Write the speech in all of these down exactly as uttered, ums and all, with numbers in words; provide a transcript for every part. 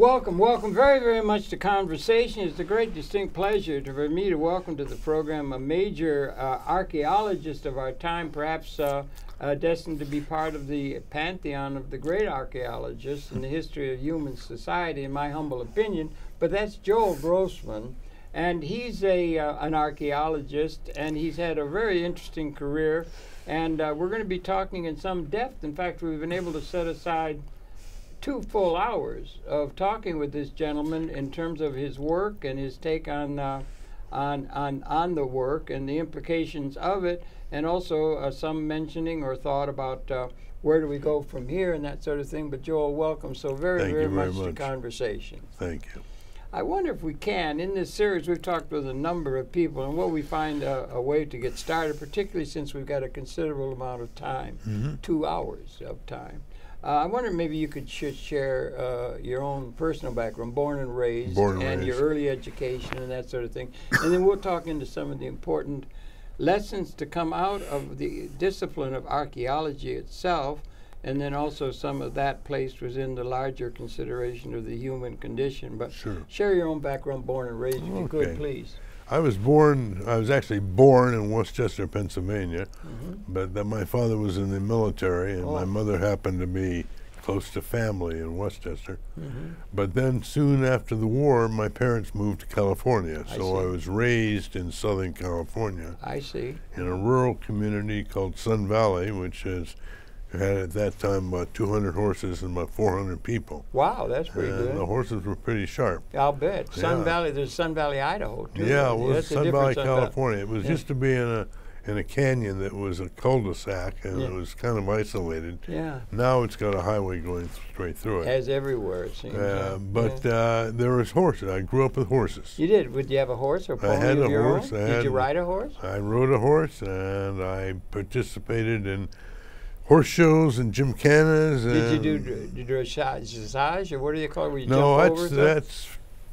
Welcome, welcome very, very much to Conversation. It's a great distinct pleasure to, for me to welcome to the program a major uh, archaeologist of our time, perhaps uh, uh, destined to be part of the pantheon of the great archaeologists in the history of human society, in my humble opinion, but that's Joel Grossman. And he's a, uh, an archaeologist, and he's had a very interesting career, and uh, we're going to be talking in some depth. In fact, we've been able to set aside two full hours of talking with this gentleman in terms of his work and his take on uh, on on on the work and the implications of it, and also uh, some mentioning or thought about uh, where do we go from here and that sort of thing. But Joel, welcome so very very, very much, much to Conversation. Thank you. I wonder if we can, in this series, we've talked with a number of people, and what we find uh, a way to get started, particularly since we've got a considerable amount of time, mm-hmm. two hours of time. Uh, I wonder maybe you could sh share uh, your own personal background, born and raised, born and, and raised. Your early education and that sort of thing. And then we'll talk into some of the important lessons to come out of the discipline of archaeology itself, and then also some of that placed within the larger consideration of the human condition. But sure. Share your own background, born and raised, if okay. you could, please. I was born, I was actually born in Westchester, Pennsylvania, mm-hmm. but then my father was in the military, and oh. my mother happened to be close to family in Westchester. Mm-hmm. But then soon after the war, my parents moved to California, I so see. I was raised in Southern California. I see. In a rural community called Sun Valley, which is had at that time about two hundred horses and about four hundred people. Wow, that's pretty and good. The horses were pretty sharp. I'll bet. Sun yeah. Valley, there's Sun Valley, Idaho, too. Yeah, it was that's Sun Valley, Sun California. Valley. It was yeah. used to be in a in a canyon that was a cul-de-sac, and yeah. it was kind of isolated. Yeah. Now it's got a highway going straight through it. As everywhere, it seems. Uh, like. But yeah. uh, there was horses. I grew up with horses. You did? Would you have a horse or pony? I had a horse. Did you ride a horse? I rode a horse, and I participated in horse shows and gimcanas. Did you do dr dressage, dressage, or what do you call it? Where you no, jump that's, over that's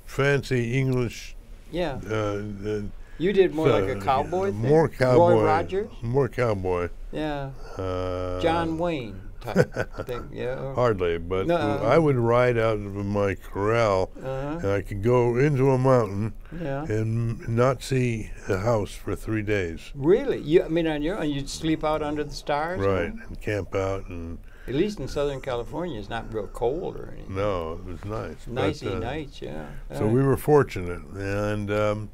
fancy English. Yeah. Uh, uh, you did more uh, like a cowboy uh, thing? More cowboy. Roy Rogers? More cowboy. Yeah. Uh, John Wayne type thing, yeah. Hardly, but no, uh, I would ride out of my corral, uh-huh. and I could go into a mountain yeah. and not see a house for three days. Really? You, I mean, on your own, you'd sleep out under the stars? Right, and, and camp out. And at least in Southern California, it's not real cold or anything. No, it was nice. Nicey uh, nights, yeah. So right. we were fortunate, and um,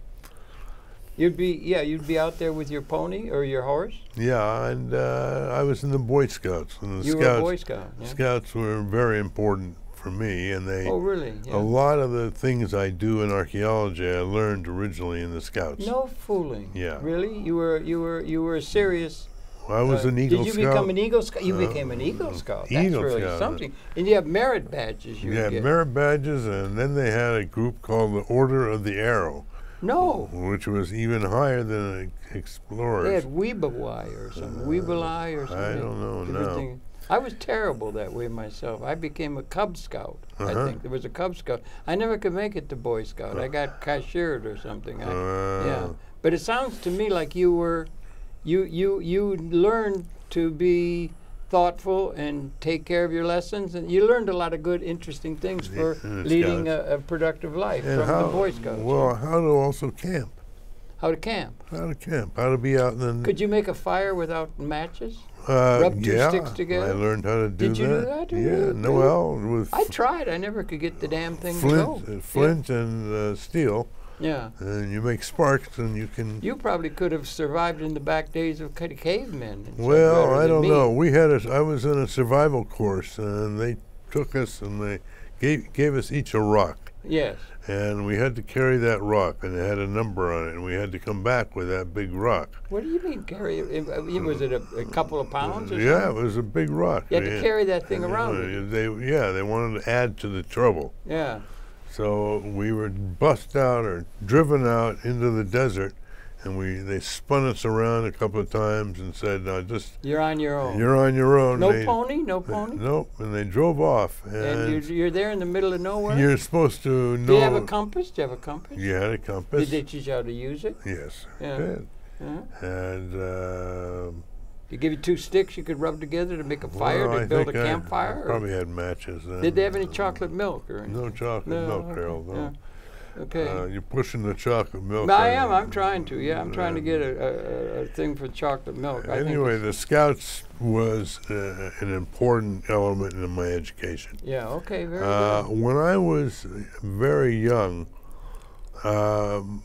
you'd be, yeah, you'd be out there with your pony or your horse? Yeah, and uh, I was in the Boy Scouts. And the you Scouts, were a Boy Scout, yeah. Scouts were very important for me, and they... Oh, really? Yeah. A lot of the things I do in archaeology I learned originally in the Scouts. No fooling. Yeah. Really? You were, you were, you were serious... I was uh, an Eagle Scout. Did you Scout? become an Eagle Scout? You uh, became an Eagle Scout. That's Eagle really Scout. something. And you have merit badges. You yeah, get. merit badges, and then they had a group called the Order of the Arrow. No. Which was even higher than explorers. They had Weebawai or something. Uh, Weebawai or something. I don't know now. I was terrible that way myself. I became a Cub Scout, uh-huh. I think. There was a Cub Scout. I never could make it to Boy Scout. Uh, I got cashiered or something. I, uh, yeah. But it sounds to me like you were, you, you, you learned to be thoughtful and take care of your lessons, and you learned a lot of good, interesting things for leading a, a productive life and from how, the Boy Scouts. Well, right? how to also camp. How to camp. How to camp. How to be out in the... Could you make a fire without matches? Uh, Rub two yeah, sticks together? I learned how to do Did that. Did you do that? Did yeah, you, Noel. With I tried. I never could get the damn thing flint, to go. Uh, flint yeah. and uh, steel. Yeah. And you make sparks, and you can... You probably could have survived in the back days of cavemen. Well, I don't know. We had a... I was in a survival course, and they took us, and they gave, gave us each a rock. Yes. And we had to carry that rock, and it had a number on it, and we had to come back with that big rock. What do you mean carry it? Was it a, a couple of pounds or Yeah, something? It was a big rock. You had to carry that thing around. They, yeah, they wanted to add to the trouble. Yeah. So we were bussed out or driven out into the desert, and we they spun us around a couple of times and said, "No, just you're on your own. You're on your own. No they, pony, no pony. They, nope." And they drove off. And, and you're, you're there in the middle of nowhere. You're supposed to know. Do you have a compass? Do you have a compass? You had a compass. Did they teach you how to use it? Yes, yeah. I did. Uh-huh. And. Uh, They give you two sticks you could rub together to make a fire, well, to I build a campfire? I probably had matches then. Did they have any chocolate milk? Or anything? No chocolate no, milk, okay. Harold, no. no. Okay. Uh, you're pushing the chocolate milk. I am. I'm trying to. Yeah, I'm trying to get a, a, a thing for chocolate milk. I anyway, the Scouts was uh, an important element in my education. Yeah. Okay. Very uh, good. When I was very young, um,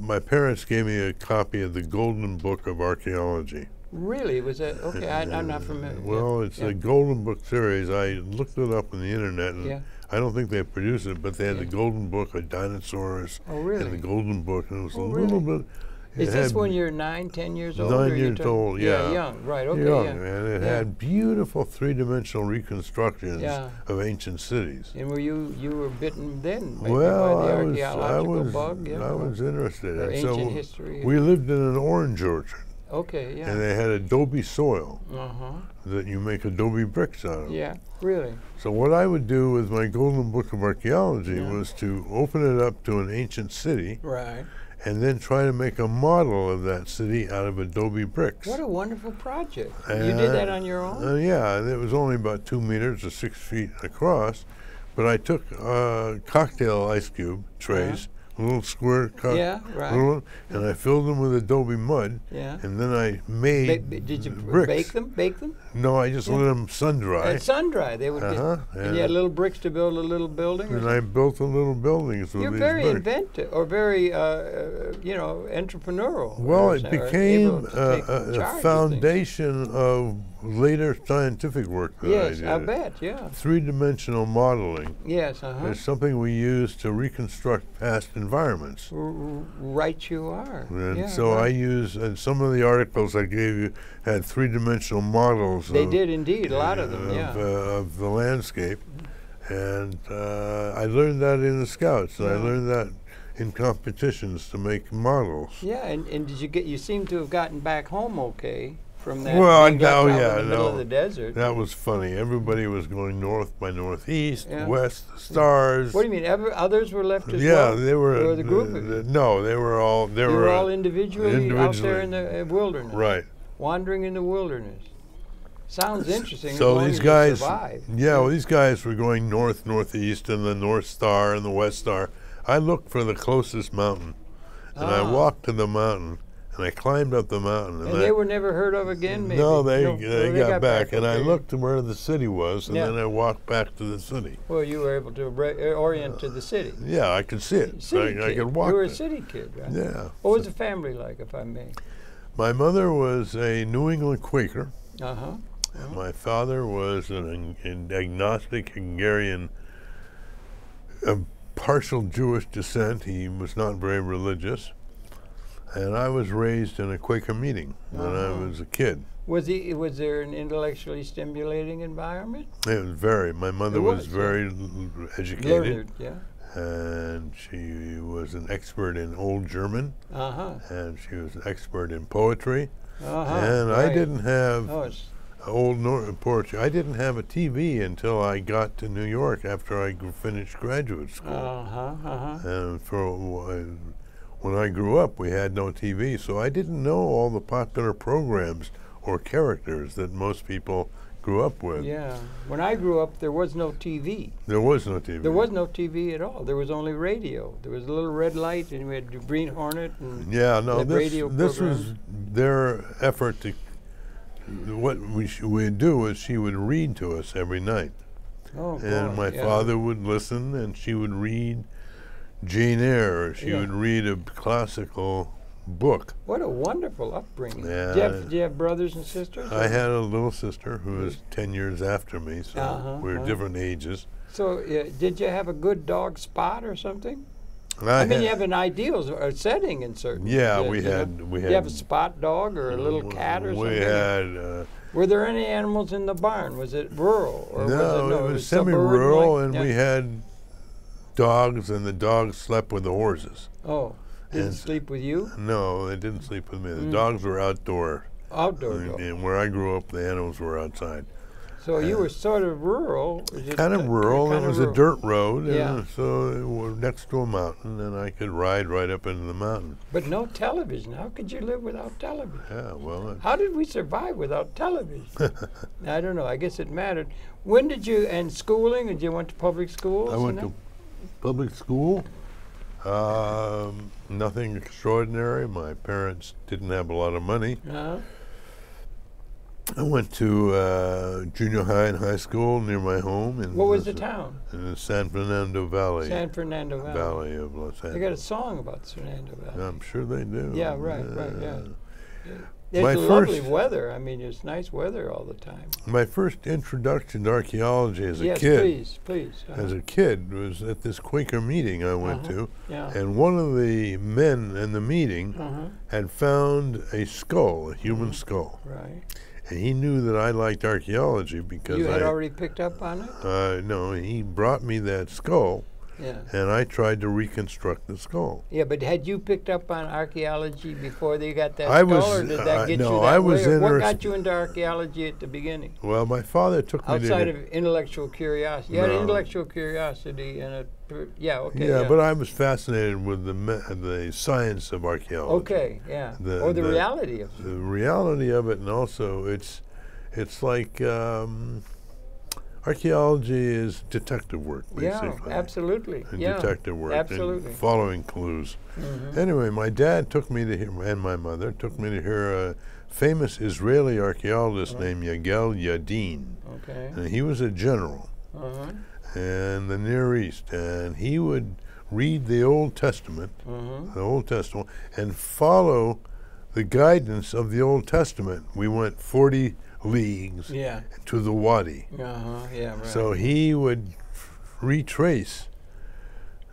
my parents gave me a copy of the Golden Book of Archaeology. Really? Was that okay? I, I'm not familiar. Well, yeah. it's yeah. the Golden Book series. I looked it up on the internet. And yeah. I don't think they produced it, but they had yeah. the Golden Book of Dinosaurs oh, really? and the Golden Book, and it was oh, a little really? bit. Is this when you're nine, ten years old? Nine years old, yeah. yeah. Young, right? Okay, young, young. and it yeah. had beautiful three-dimensional reconstructions yeah. of ancient cities. And were you you were bitten then? Maybe well, by the I was. I was. Bug, yeah, I was interested. Or ancient so history. We lived in an orange orchard. Okay, yeah. And they had adobe soil uh-huh. that you make adobe bricks out of. Yeah, really. So what I would do with my Golden Book of Archaeology yeah. was to open it up to an ancient city. Right. And then try to make a model of that city out of adobe bricks. What a wonderful project. And you did that on your own? Uh, yeah, and it was only about two meters or six feet across. But I took uh, cocktail ice cube trays. Uh-huh. Little square cut, yeah, right. little, and I filled them with adobe mud, yeah. and then I made ba Did you bricks. bake them? Bake them? No, I just yeah. let them sun dry. At sun dry, they would. Uh-huh, get, yeah. And you had little bricks to build a little building. And I built a little building. With You're these very bricks. inventive, or very, uh, you know, entrepreneurial. Well, it became a, a, a foundation of later scientific work that yes, I did. Yes, I bet, yeah. Three-dimensional modeling. Yes, uh-huh. It's something we use to reconstruct past environments. R right you are. And yeah, so right. I use, and some of the articles I gave you had three-dimensional models. They of, did indeed, a lot uh, of them, yeah. Of, uh, of the landscape. And uh, I learned that in the Scouts. Yeah. I learned that in competitions to make models. Yeah, and, and did you get, you seem to have gotten back home okay. From that well, no, yeah, in the no. Of the desert. That was funny. Everybody was going north by northeast, yeah. west, stars. What do you mean? Ever, others were left as yeah, well? Yeah, they were. Or the group uh, of no, they were all. They, they were, were all individually, individually out there in the uh, wilderness. Right. Wandering in the wilderness. Sounds interesting. So these guys, survive. yeah, well, these guys were going north, northeast, and the North Star and the West Star. I looked for the closest mountain, and ah. I walked to the mountain. And I climbed up the mountain. And, and they I, were never heard of again, maybe? No, they, no, they, they got, got back. back and I looked to where the city was, and yeah. then I walked back to the city. Well, you were able to orient uh, to the city. Yeah, I could see it. City I, I could walk You were there. a city kid, right? Yeah. What was the family like, if I may? My mother was a New England Quaker. Uh-huh. Uh-huh. And my father was an, an agnostic Hungarian, of partial Jewish descent. He was not very religious. And I was raised in a Quaker meeting uh-huh. when I was a kid. Was he? Was there an intellectually stimulating environment? It was very. My mother was, was very yeah. educated, Learned, yeah. and she was an expert in Old German, uh-huh. and she was an expert in poetry. Uh-huh, and right. I didn't have oh, Old Nor poetry. I didn't have a T V until I got to New York after I finished graduate school. Uh-huh, uh-huh. And for a while, when I grew up, we had no T V, so I didn't know all the popular programs or characters that most people grew up with. Yeah. When I grew up, there was no T V. There was no T V. There was no T V at all. There was only radio. There was a little red light, and we had the Green Hornet and yeah, no, this, radio this was their effort to, what we would do is she would read to us every night. Oh, And boy, my yeah. father would listen, and she would read Jane Eyre. She yeah. would read a classical book. What a wonderful upbringing. Yeah. Do you have, do you have brothers and sisters? I had a little sister who was ten years after me, so uh-huh, we were uh-huh. different ages. So uh, did you have a good dog spot or something? I, I mean, you have an ideal or setting in certain. Yeah, we had, we had. Did you have a spot dog or a little cat or something? We had. Uh, Were there any animals in the barn? Was it rural? Or no, was it, no, it was, was semi-rural, like, and yeah. we had dogs, and the dogs slept with the horses. Oh, didn't and sleep with you? No, they didn't sleep with me. The mm. dogs were outdoor. Outdoor and, dogs. And where I grew up, the animals were outside. So you were sort of rural. Kind of rural. It was a dirt road, yeah. So it was next to a mountain, and I could ride right up into the mountain. But no television. How could you live without television? Yeah, well. How did we survive without television? I don't know. I guess it mattered. When did you end schooling? Did you went to public schools? I went to public school. Um, nothing extraordinary. My parents didn't have a lot of money. Uh-huh. I went to uh, junior high and high school near my home. In what was the town? In the San Fernando Valley. San Fernando Valley. Valley of Los Angeles. They got a song about San Fernando Valley. I'm sure they do. Yeah, right, uh, right, yeah. It's my lovely first, weather. I mean, it's nice weather all the time. My first introduction to archaeology as yes, a kid. Yes, please, please. Uh-huh. As a kid was at this Quaker meeting I went uh-huh. to, yeah. and one of the men in the meeting uh-huh. had found a skull, a human uh-huh. skull. Right. And he knew that I liked archaeology because you had I, already picked up on it? Uh, no, he brought me that skull, yeah. and I tried to reconstruct the skull. Yeah, but had you picked up on archaeology before they got that I skull, was, or did that uh, get no, you that I was way? What got you into archaeology at the beginning? Well, my father took Outside me to... Outside of intellectual curiosity. You no. had intellectual curiosity and a... Yeah, okay. Yeah, yeah, but I was fascinated with the me the science of archaeology. Okay, yeah. The, or the, the reality of it. The reality of it, and also it's it's like um, archaeology is detective work, basically. Yeah, absolutely. And yeah, detective work. Absolutely. And following clues. Mm-hmm. Anyway, my dad took me to hear, and my mother took me to hear a famous Israeli archaeologist uh-huh. named Yigael Yadin. Okay. And he was a general. Uh-huh. And the Near East, and he would read the Old Testament, mm-hmm. the Old Testament, and follow the guidance of the Old Testament. We went forty leagues yeah. to the Wadi. Uh-huh, yeah, right. So he would retrace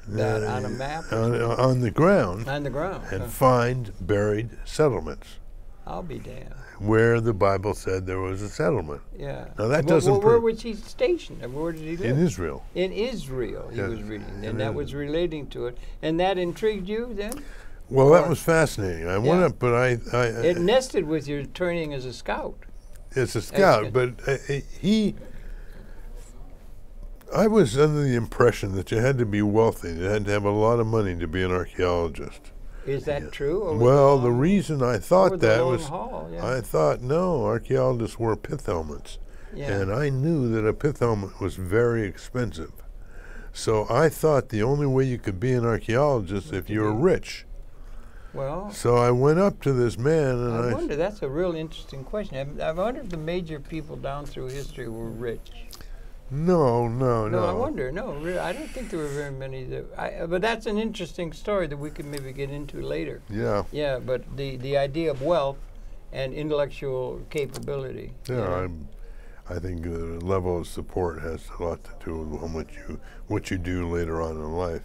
that uh, on a map on, on the ground, on the ground, and huh. find buried settlements. I'll be damned. Where the Bible said there was a settlement. Yeah. Now that well, doesn't. Well, where was he stationed? I mean, where did he live? In Israel. In Israel, he yes. was reading, and in that Israel. was relating to it, and that intrigued you then. Well, or? that was fascinating. I yeah. went up, but I, I. It nested with your training as a scout. As a scout, as but uh, he. I was under the impression that you had to be wealthy, you had to have a lot of money to be an archaeologist. Is that yeah. true? Well, the, the reason I thought that was, haul, yeah. I thought, no, archaeologists wore pith helmets. Yeah. And I knew that a pith helmet was very expensive. So I thought the only way you could be an archaeologist if you were rich. Well, so I went up to this man and I... I wonder, that's a real interesting question. I, I wonder if the major people down through history were rich. No, no, no. No, I wonder. No, really, I don't think there were very many. That I, but that's an interesting story that we could maybe get into later. Yeah. Yeah, but the, the idea of wealth and intellectual capability. Yeah, you know? I'm, I think the level of support has a lot to do with how much you, what you do later on in life.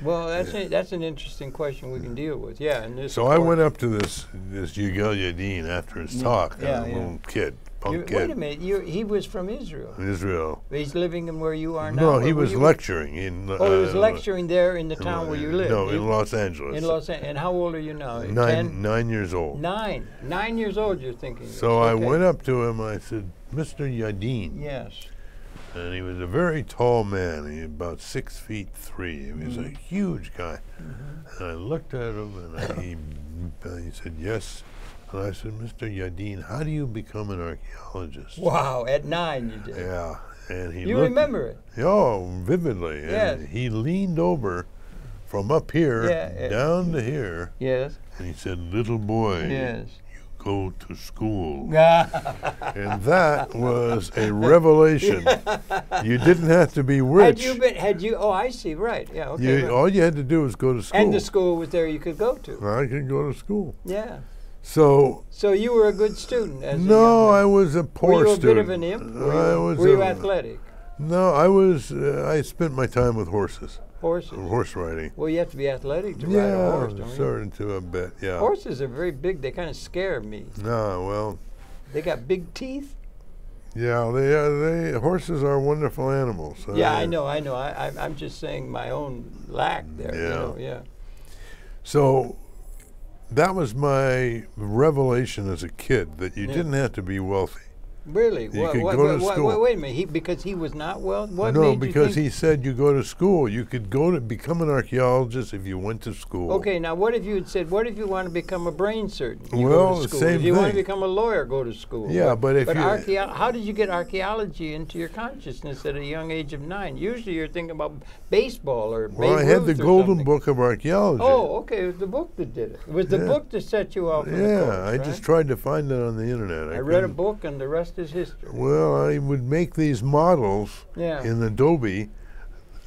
Well, that's yeah. a, that's an interesting question we yeah. can deal with. Yeah. And this so I went up to this this Yigael Yadin after his yeah. talk. Yeah, I was yeah. a little kid. Wait a minute, you, he was from Israel. Israel. He's living in where you are now? No, he was lecturing. in. Uh, oh, he was lecturing there in the town uh, where you live? No, in, in Los Angeles. In Los Angeles. And how old are you now? Nine, Ten? nine years old. Nine. Nine years old, you're thinking. So okay. I went up to him, I said, Mister Yadin. Yes. And he was a very tall man, he was about six feet three. He was mm. a huge guy. Mm-hmm. And I looked at him, and I, he, he said, yes. And I said, Mister Yadin, how do you become an archaeologist? Wow, at nine you did. Yeah. And he you looked, remember it? Oh, vividly. Yes. And he leaned over from up here yeah, down to here. Yes. And he said, little boy, yes. you go to school. And that was a revelation. You didn't have to be rich. Had you been, had you, oh, I see, right. Yeah, okay. You, all you had to do was go to school. And the school was there you could go to. I could go to school. Yeah. So so you were a good student? As no, I was a poor student. Were you a bit of an imp? Were you, I was were you a, athletic? No, I was, uh, I spent my time with horses. Horses? Horse riding. Well, you have to be athletic to yeah, ride a horse, don't you? Certain to a bit, yeah. Horses are very big, they kind of scare me. No, well. They got big teeth? Yeah, they are, they, horses are wonderful animals. Yeah, I, I know, I know. I, I, I'm just saying my own lack there, yeah. you know, yeah. So. That was my revelation as a kid, that you yeah. didn't have to be wealthy. Really? You what, could what, go what, to what, school. Wait a minute, he, because he was not well? What no, because he said you go to school. You could go to become an archaeologist if you went to school. Okay, now what if you had said, what if you want to become a brain surgeon? You well, go to school. Same if you thing. Want to become a lawyer, go to school. Yeah, what, but if but you... Archaeo- how did you get archaeology into your consciousness at a young age of nine? Usually you're thinking about baseball or Well, I had the Golden something. Book of Archaeology. Oh, okay, it was the book that did it. It was the yeah. book that set you off. Yeah, course, I right? just tried to find that on the internet. I, I read a book and the rest is history. Well, I would make these models yeah. in Adobe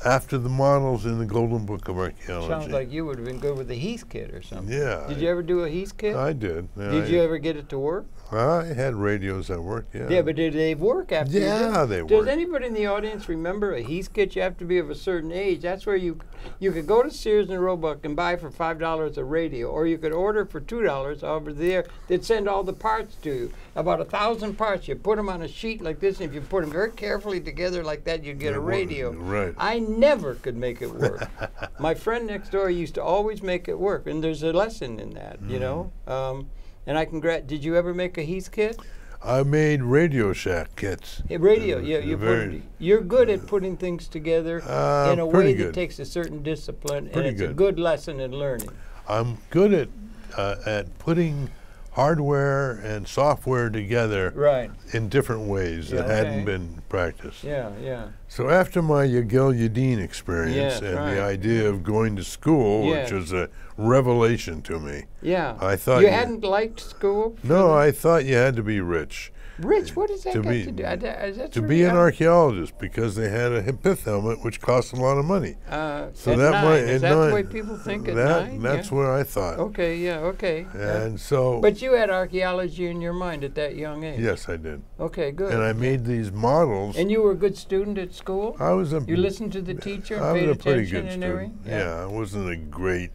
after the models in the Golden Book of Archaeology. Sounds like you would have been good with the Heathkit or something. Yeah. Did I, you ever do a Heathkit? I did. Yeah, did I, you ever get it to work? I had radios that worked, yeah. Yeah, but did they work after Yeah, you did? they worked. Does anybody in the audience remember a Heathkit? You have to be of a certain age. That's where you you could go to Sears and Roebuck and buy for five dollars a radio, or you could order for two dollars over there. They'd send all the parts to you. About a thousand parts. You put them on a sheet like this, and if you put them very carefully together like that, you'd get yeah, a radio. Right. I never could make it work. My friend next door used to always make it work, and there's a lesson in that, mm. you know? Um, and I congrat. Did you ever make a Heathkit? I made Radio Shack kits. Hey, radio, yeah, you put, you're good at putting things together uh, in a way good. that takes a certain discipline, pretty and it's good. a good lesson in learning. I'm good at uh, at putting hardware and software together right. in different ways yeah, that okay. hadn't been practiced. Yeah, yeah. So after my Yigael Yadin experience yeah, and right. the idea of going to school, yeah. which was a revelation to me. Yeah. I thought you, you hadn't liked school? No, I thought you had to be rich. Rich? What does that to got be, to do? I, that's to really be an archaeologist, because they had a pith helmet, which cost a lot of money. Uh, so at that nine, might, is that nine, the way people think at that, nine? That's yeah. where I thought. Okay, yeah, okay. And uh, so. But you had archaeology in your mind at that young age. Yes, I did. Okay, good. And I made these models. And you were a good student at school? I was a. You listened to the teacher? I was paid a pretty good and student. Yeah. yeah, I wasn't a great.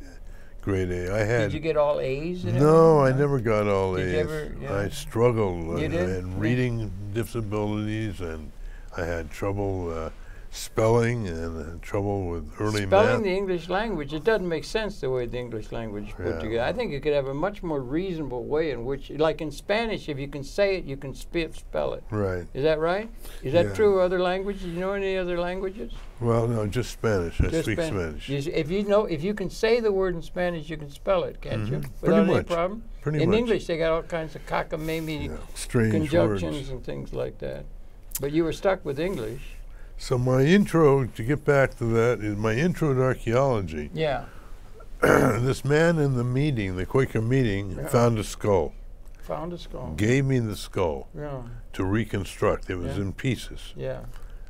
Grade A. I had. Did you get all A's? And no, I never got all did A's. You ever, yeah. I struggled. You uh, did? I had reading disabilities, and I had trouble uh, spelling, and uh, trouble with early spelling math. Spelling the English language, it doesn't make sense the way the English language is put yeah. together. I think you could have a much more reasonable way in which, like in Spanish, if you can say it, you can sp spell it. Right. Is that right? Is that yeah. true of other languages? Do you know any other languages? Well, no, just Spanish. I just speak Spanish. Spanish. You, if you know, if you can say the word in Spanish, you can spell it, can't mm-hmm. you? Without Pretty any much. problem. Pretty in much. English, they got all kinds of cockamamie yeah. strange conjunctions words. and things like that. But you were stuck with English. So my intro, to get back to that, is my intro to archaeology. Yeah. This man in the meeting, the Quaker meeting, yeah. found a skull. Found a skull. Gave me the skull yeah. to reconstruct. It was yeah. in pieces. Yeah.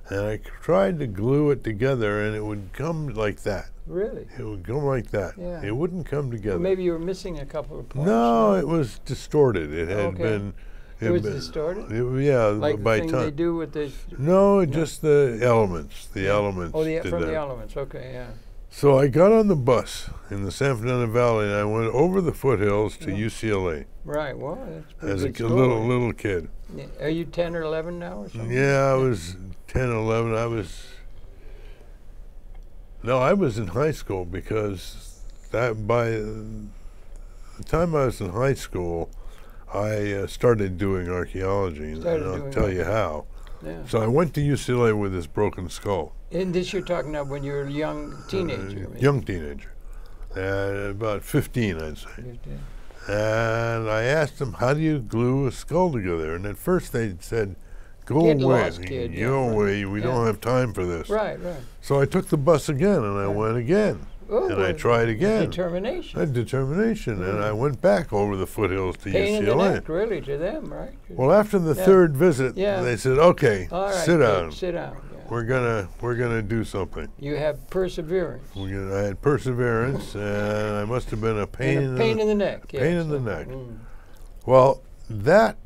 And I tried to glue it together, and it would come like that. Really? It would go like that. Yeah. It wouldn't come together. Well, maybe you were missing a couple of points. No, it was distorted. It had okay. been... It, it was distorted? It, yeah, like by the thing time. they do with the... No, no, just the elements. The yeah. elements. Oh, the, did from that. the elements. Okay, yeah. So I got on the bus in the San Fernando Valley, and I went over the foothills to yeah. U C L A. Right, well, that's pretty As a story. little little kid. Yeah. Are you ten or eleven now or something? Yeah, I was ten, eleven. I was... No, I was in high school, because that by the time I was in high school, I uh, started doing archaeology, started and I'll tell you how. Yeah. So I went to U C L A with this broken skull. And this you're talking about when you were a young teenager? Uh, young teenager. Uh, about fifteen, I'd say. fifteen. And I asked them, how do you glue a skull together? And at first they said, go Get away, lost, kid. go yeah. away, we yeah. don't have time for this. Right, right. So I took the bus again, and I right. went again. Ooh, and I tried again. Determination. That determination, mm-hmm. and I went back over the foothills to Pain U C L A. In the neck, really, to them, right? Well, after the yeah. third visit, yeah. they said, "Okay, right, sit down. Good, sit down. Yeah. We're gonna, we're gonna do something." You have perseverance. We got, I had perseverance, and I must have been a pain. A in pain the, in the neck. Pain yes, in so. the neck. Mm. Well, that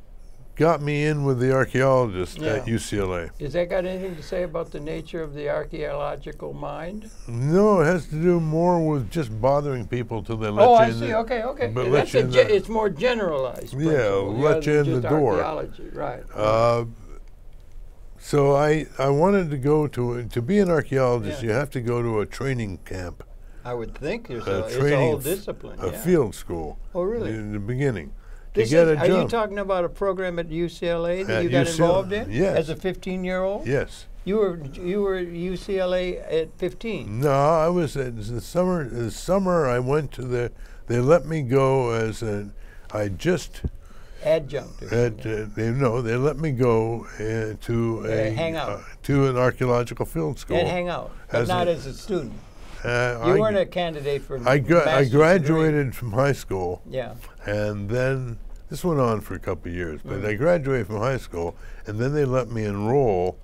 got me in with the archaeologists yeah. at U C L A. Has that got anything to say about the nature of the archaeological mind? No, it has to do more with just bothering people till they let oh, you I in. Oh, I see. The, okay, okay. But let you in the, it's more generalized. Yeah, principle. let you, you in the door. Archaeology, right? Uh, so I I wanted to go to to be an archaeologist. Yeah. You have to go to a training camp. I would think there's a, a, training, it's a whole discipline. A yeah. field school. Oh, really? In the beginning. This you is, are jump. you talking about a program at U C L A that uh, you got U C L A, involved in? Yes. As a fifteen-year-old? Yes. You were you were at U C L A at fifteen? No, I was at the summer. The summer I went to the. They let me go as an. I just. Adjunct. At, uh, they, no, they let me go uh, to uh, a hang out. Uh, to an archaeological field school and hang out, but as not a, as a student. Uh, you I, weren't a candidate for. I gra I graduated degree. from high school. Yeah. And then this went on for a couple of years, but mm. I graduated from high school, and then they let me enroll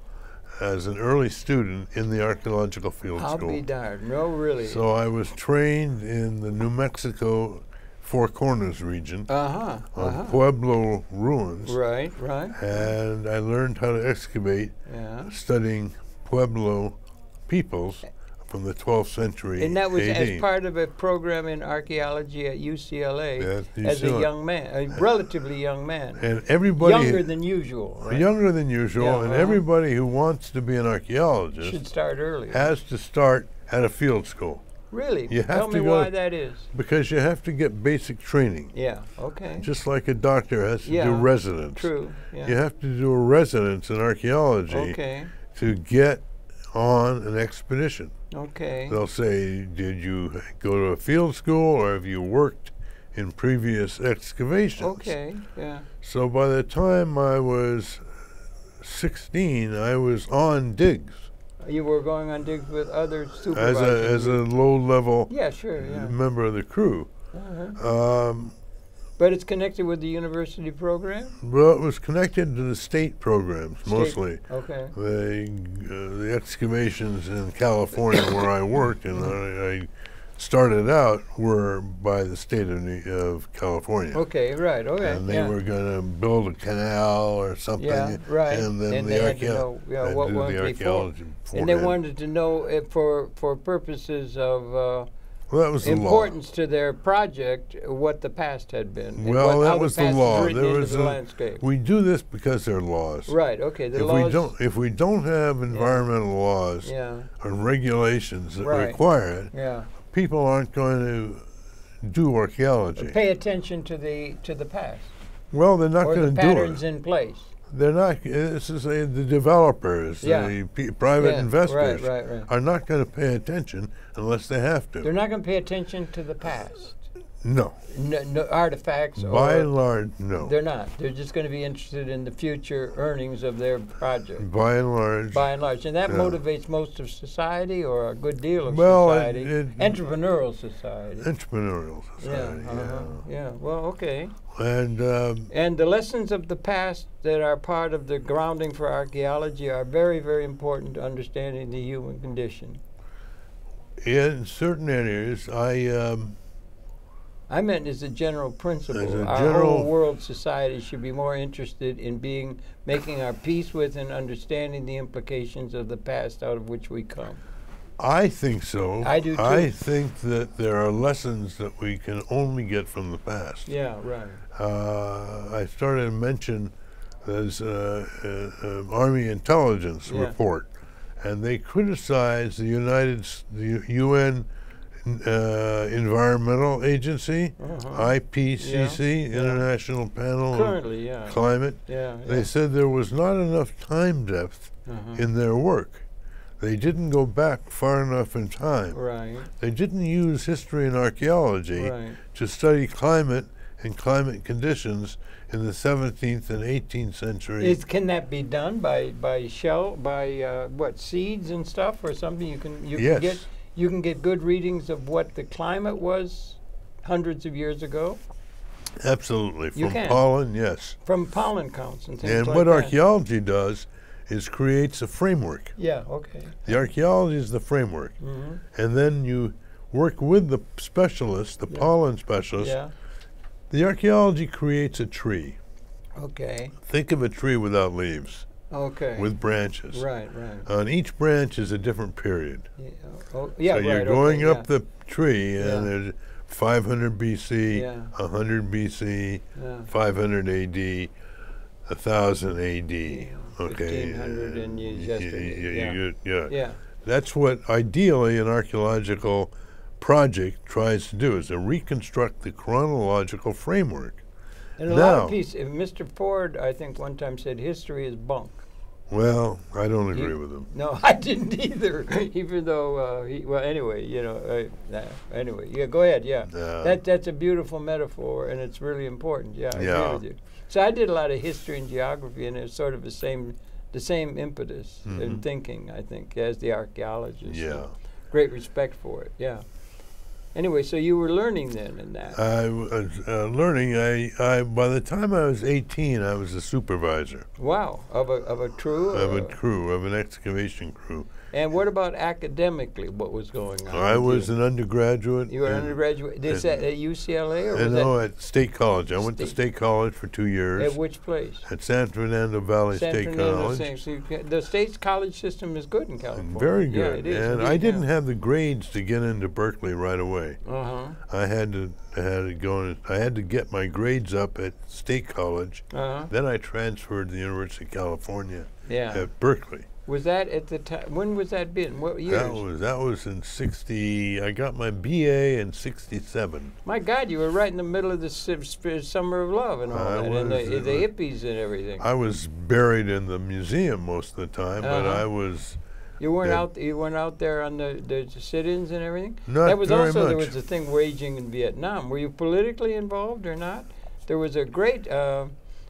as an early student in the archaeological field I'll school. I'll be darned. No, really. So I was trained in the New Mexico Four Corners region uh-huh, on uh-huh. Pueblo ruins. Right, right. And I learned how to excavate yeah. studying Pueblo peoples from the twelfth century. And that was A D. As part of a program in archaeology at U C L A, yeah, as a young man, a relatively young man. And everybody younger than usual. Right? Younger than usual, yeah, and uh-huh. everybody who wants to be an archaeologist should start early. Has to start at a field school. Really? You have Tell to me why that is. Because you have to get basic training. Yeah, okay. Just like a doctor has to yeah, do residence. True. Yeah. You have to do a residence in archaeology okay. to get on an expedition. Okay. They'll say, did you go to a field school or have you worked in previous excavations? Okay, yeah. So by the time I was sixteen, I was on digs. You were going on digs with other supervisors. As a, as a low-level yeah, sure, yeah. member of the crew. Uh-huh. um, but it's connected with the university program? Well, it was connected to the state programs, state, mostly. Okay. The, uh, the excavations in California where I worked and I, I started out were by the state of, New, of California. Okay, right, okay. And they yeah. were going to build a canal or something. Yeah, right. And then and the they had to know yeah, what was before. And they wanted to know if for, for purposes of uh, well, that was importance the law. to their project what the past had been. Well, what, that was the, the law. There was the a, landscape. We do this because there are laws. Right, okay. The if, laws we don't, if we don't have environmental yeah. laws yeah. or regulations that right. require it, yeah. people aren't going to do archaeology. Pay attention to the to the past. Well, they're not going to do it. Patterns in place. They're not. This is a, the developers, yeah. the p private yeah, investors, right, right, right. are not going to pay attention unless they have to. They're not going to pay attention to the past. No. No, no artifacts. By and large, no. They're not. They're just going to be interested in the future earnings of their project. By and large. By and large. And that yeah. motivates most of society, or a good deal of well, society. It, it entrepreneurial society. Entrepreneurial society, yeah. Uh-huh. yeah. yeah. Well, okay. And, um, and the lessons of the past that are part of the grounding for archaeology are very, very important to understanding the human condition. In certain areas, I... Um, I meant as a general principle. As a our general whole world society should be more interested in being, making our peace with and understanding the implications of the past out of which we come. I think so. I do too. I think that there are lessons that we can only get from the past. Yeah, right. Uh, I started to mention there's an Army intelligence yeah. report, and they criticized the United, the U N Uh, Environmental Agency, uh-huh. I P C C, yeah. International yeah. Panel Currently, on yeah. Climate. Yeah, yeah. They said there was not enough time depth uh-huh. in their work. They didn't go back far enough in time. Right. They didn't use history and archaeology right. to study climate and climate conditions in the seventeenth and eighteenth century. Is, can that be done by by shell by uh, what seeds and stuff or something? You can you yes. can get. You can get good readings of what the climate was hundreds of years ago? Absolutely. From you can. pollen, yes. From pollen counts and things and like that. And what archaeology does is creates a framework. Yeah, okay. The archaeology is the framework. Mm-hmm. And then you work with the specialist, the yeah. pollen specialist. Yeah. The archaeology creates a tree. Okay. Think of a tree without leaves. Okay. With branches. Right, right. On each branch is a different period. Yeah, oh, yeah so right. So you're going okay, up yeah. the tree, and yeah. there's five hundred B C, yeah. one hundred B C, yeah. five hundred A D, one thousand A D. Yeah. Okay. fifteen hundred and you just yeah. yeah. yeah. That's what ideally an archaeological project tries to do, is to reconstruct the chronological framework. And a no. lot of people, Mister Ford, I think, one time said history is bunk. Well, I don't agree you, with him. No, I didn't either. Even though, uh, he, well, anyway, you know, uh, nah, anyway, yeah, go ahead, yeah. Uh, that that's a beautiful metaphor, and it's really important. Yeah, I yeah. agree with you. So I did a lot of history and geography, and it's sort of the same, the same impetus mm-hmm. in thinking, I think, as the archaeologist. Yeah, so great respect for it. Yeah. Anyway, so you were learning then in that. I was uh, learning. I, I by the time I was eighteen, I was a supervisor. Wow, of a of a crew. Of a crew, of an excavation crew. And what about academically? What was going on? I was you? an undergraduate. You were an undergraduate. This at, at U C L A or was no, at State College. I State. went to State College for two years. At which place? At San Fernando Valley San State Fernando College. San Fernando. The state's college system is good in California. Very good. Yeah, it is. And it is I didn't now. have the grades to get into Berkeley right away. Uh-huh. I had to I had to go and I had to get my grades up at State College. Uh-huh. Then I transferred to the University of California yeah. at Berkeley. Was that at the time? When was that been? What years? That was that was in sixty. I got my B A in sixty-seven. My God, you were right in the middle of the summer of love and all I that, was, and the, uh, the hippies and everything. I was buried in the museum most of the time, uh-huh. but I was. You weren't yeah. out. You weren't out there on the, the sit-ins and everything. Not that was very also much. There was a thing raging in Vietnam. Were you politically involved or not? There was a great uh,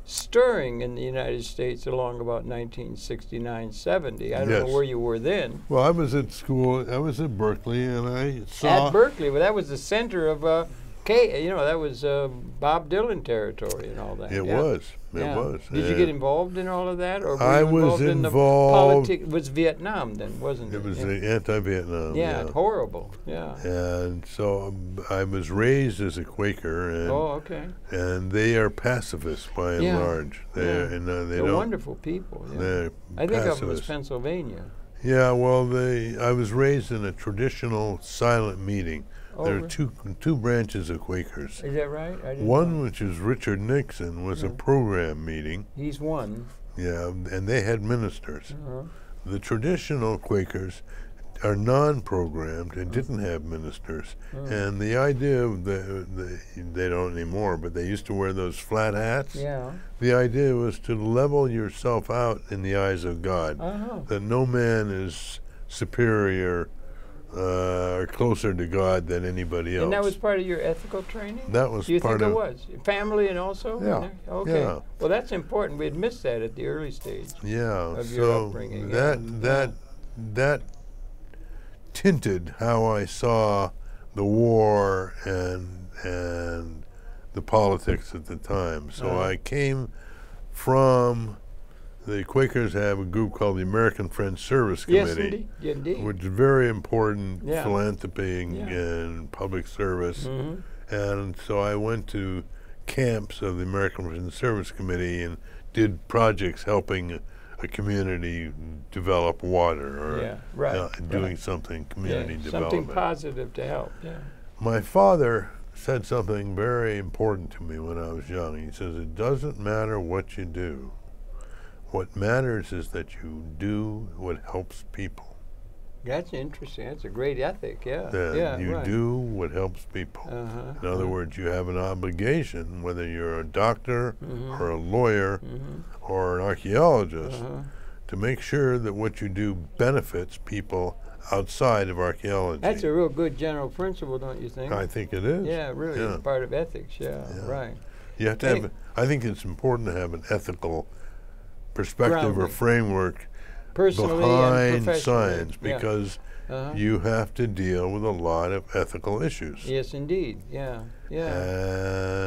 stirring in the United States along about nineteen sixty-nine, seventy. I don't yes. know where you were then. Well, I was at school. I was at Berkeley, and I saw at Berkeley. Well, that was the center of. Uh, Okay, you know, that was uh, Bob Dylan territory and all that. It yeah. was. It yeah. was. Did yeah. you get involved in all of that? Or were I you involved was involved. In the politi- was Vietnam then, wasn't it? It was anti-Vietnam. Yeah, yeah, horrible. Yeah. And so um, I was raised as a Quaker. And, oh, okay. And they are pacifists by and yeah. large. They yeah. are, and, uh, they they're wonderful people. Yeah. They're I think of them as Pennsylvania. Yeah, well, they. I was raised in a traditional silent meeting. Oh, there are two two branches of Quakers. Is that right? I didn't one, know. Which is Richard Nixon, was yeah. a program meeting. He's one. Yeah, and they had ministers. Uh-huh. The traditional Quakers are non-programmed and uh-huh. didn't have ministers. Uh-huh. And the idea of the, the they don't anymore, but they used to wear those flat hats. Yeah. The idea was to level yourself out in the eyes of God. Uh-huh. That no man is superior. Uh, are closer to God than anybody else. And that was part of your ethical training? That was Do you part think of it was? Family and also? Yeah. Okay. Yeah. Well, that's important. We had missed that at the early stage yeah. of your so upbringing. That, yeah. that, that tinted how I saw the war and, and the politics at the time. So uh-huh. I came from... The Quakers have a group called the American Friends Service Committee, yes, indeed. Indeed. Which is very important yeah. philanthropy and, yeah. and public service. Mm-hmm. And so I went to camps of the American Friends Service Committee and did projects helping a community develop water or yeah, right, uh, doing right. something community yeah, development. Something positive to help. Yeah. My father said something very important to me when I was young. He says, "It doesn't matter what you do. What matters is that you do what helps people." That's interesting. That's a great ethic, yeah. That yeah, you right. do what helps people. Uh-huh. In other words, you have an obligation, whether you're a doctor mm-hmm. or a lawyer mm-hmm. or an archaeologist, uh-huh. to make sure that what you do benefits people outside of archaeology. That's a real good general principle, don't you think? I think it is. Yeah, really, yeah. it's part of ethics, yeah, yeah. right. You have to have, I think it's important to have an ethical perspective or framework behind science, because yeah. uh-huh. you have to deal with a lot of ethical issues. Yes, indeed. Yeah, yeah.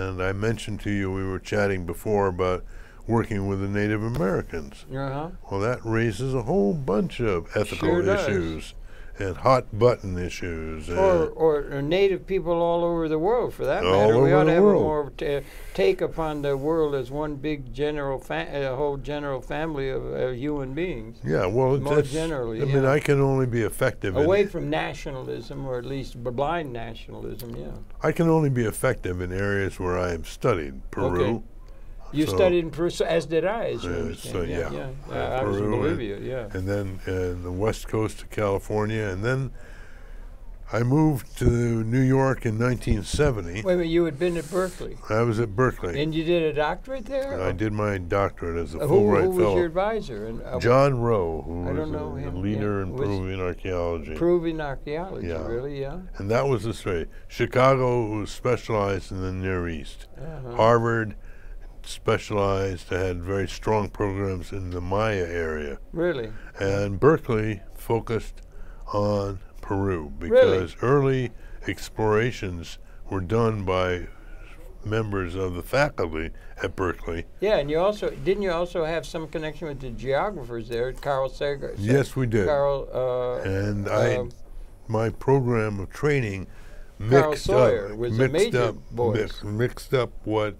And I mentioned to you, we were chatting before about working with the Native Americans. Uh-huh. Well, that raises a whole bunch of ethical sure issues. And hot button issues, or, or, or native people all over the world, for that all matter. We ought to have world. a more t take upon the world as one big general, fa a whole general family of uh, human beings. Yeah, well, more that's, generally. I yeah. mean, I can only be effective away in from nationalism, or at least blind nationalism. Yeah, I can only be effective in areas where I have studied. Peru. Okay. You so studied in Peru, as did I, as you uh, understand. So yeah, yeah. yeah. Uh, I was in Bolivia, and, yeah. And then uh, the west coast of California, and then I moved to New York in nineteen seventy. Wait a minute, you had been at Berkeley? I was at Berkeley. And you did a doctorate there? I did my doctorate as a uh, Fulbright Fellow. Who was your advisor? And, uh, John Rowe, who I was know, a, him, a leader yeah, in Peruvian archaeology. Peruvian archaeology, yeah. really, yeah. And that was the story. Chicago was specialized in the Near East. Uh-huh. Harvard specialized, had very strong programs in the Maya area. Really? And Berkeley focused on Peru, because really? early explorations were done by members of the faculty at Berkeley. Yeah, and you also, didn't you also have some connection with the geographers there, Carl Sauer? Yes, we did. Carl, uh, and I, uh, my program of training mixed Carl up, was mixed, a major up mix, mixed up what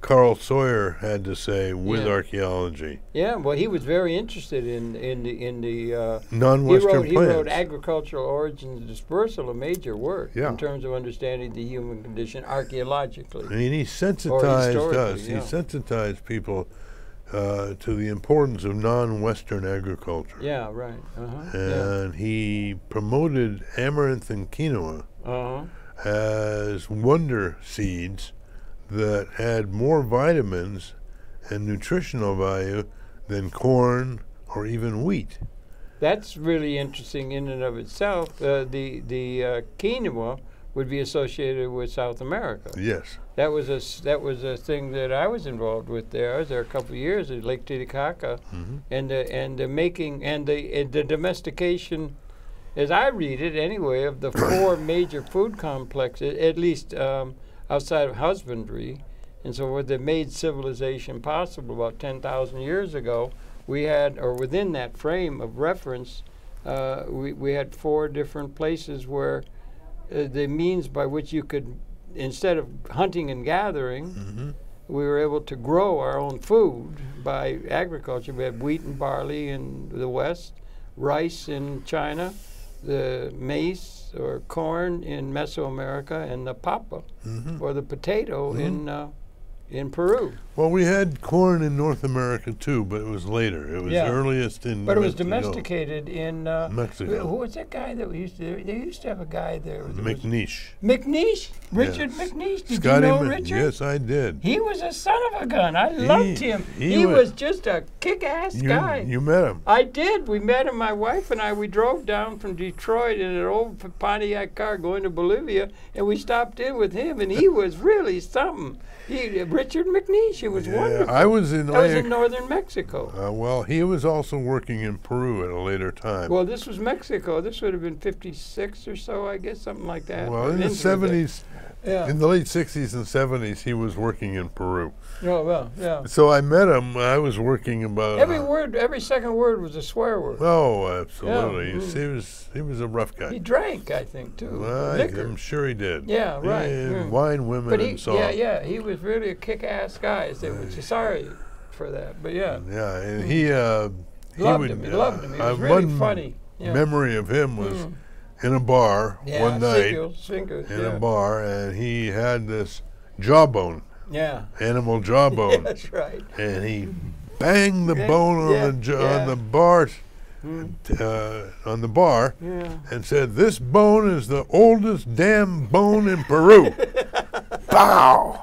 Carl Sauer had to say with yeah. archaeology. Yeah, well, he was very interested in in the in the uh, non-Western he wrote, plants. He wrote "Agricultural Origins and Dispersal," a major work yeah. in terms of understanding the human condition archaeologically. I mean, he sensitized us. Yeah. He sensitized people uh, to the importance of non-Western agriculture. Yeah, right. Uh-huh. And yeah. he promoted amaranth and quinoa uh-huh. as wonder seeds that had more vitamins and nutritional value than corn or even wheat. That's really interesting in and of itself. Uh, the the uh, quinoa would be associated with South America. Yes. That was a that was a thing that I was involved with there. I was there a couple of years at Lake Titicaca, mm-hmm. and the and the making and the and the domestication, as I read it anyway, of the four major food complexes, at least. Um, outside of husbandry, and so what they made civilization possible about ten thousand years ago, we had, or within that frame of reference, uh, we, we had four different places where uh, the means by which you could, instead of hunting and gathering, mm-hmm. we were able to grow our own food by agriculture. We had wheat and barley in the West, rice in China, the maize or corn in Mesoamerica, and the papa mm-hmm. or the potato mm-hmm. in uh, in Peru. Well, we had corn in North America too, but it was later. It was yeah. earliest in But Mexico. It was domesticated in uh, Mexico. Who was that guy that we used to? They used to have a guy there. MacNeish. MacNeish? Richard yes. MacNeish. Did Scotty you know Ma Richard? Yes, I did. He was a son of a gun. I he, loved him. He, he was, was just a kick-ass you, guy. You met him? I did. We met him. My wife and I. We drove down from Detroit in an old Pontiac car going to Bolivia, and we stopped in with him, and he was really something. He, Richard MacNeish. It was yeah, wonderful. I was in, I was in northern Mexico. Uh, well, he was also working in Peru at a later time. Well, this was Mexico. This would have been fifty-six or so, I guess, something like that. Well, in the seventies, yeah. in the late sixties and seventies, he was working in Peru. Oh, well, yeah. So I met him. I was working about... Every uh, word, every second word was a swear word. Oh, absolutely. Yeah. He, he, was, he was a rough guy. He drank, I think, too. Well, liquor. I'm sure he did. Yeah, right. He, mm. Wine, women, but he, and song. Yeah, yeah. He was really a kick-ass guy. They were sorry for that, but yeah. Yeah, and he... Uh, he loved would, him. He uh, loved him. He was uh, really one funny. Yeah. memory of him was mm. in a bar yeah, one night. Singles, singles, in yeah. a bar, and he had this jawbone. Yeah. Animal jawbone. That's right. And he banged the bone yeah, on, the yeah. on the bar, mm. uh, on the bar, yeah. and said, "This bone is the oldest damn bone in Peru." Pow!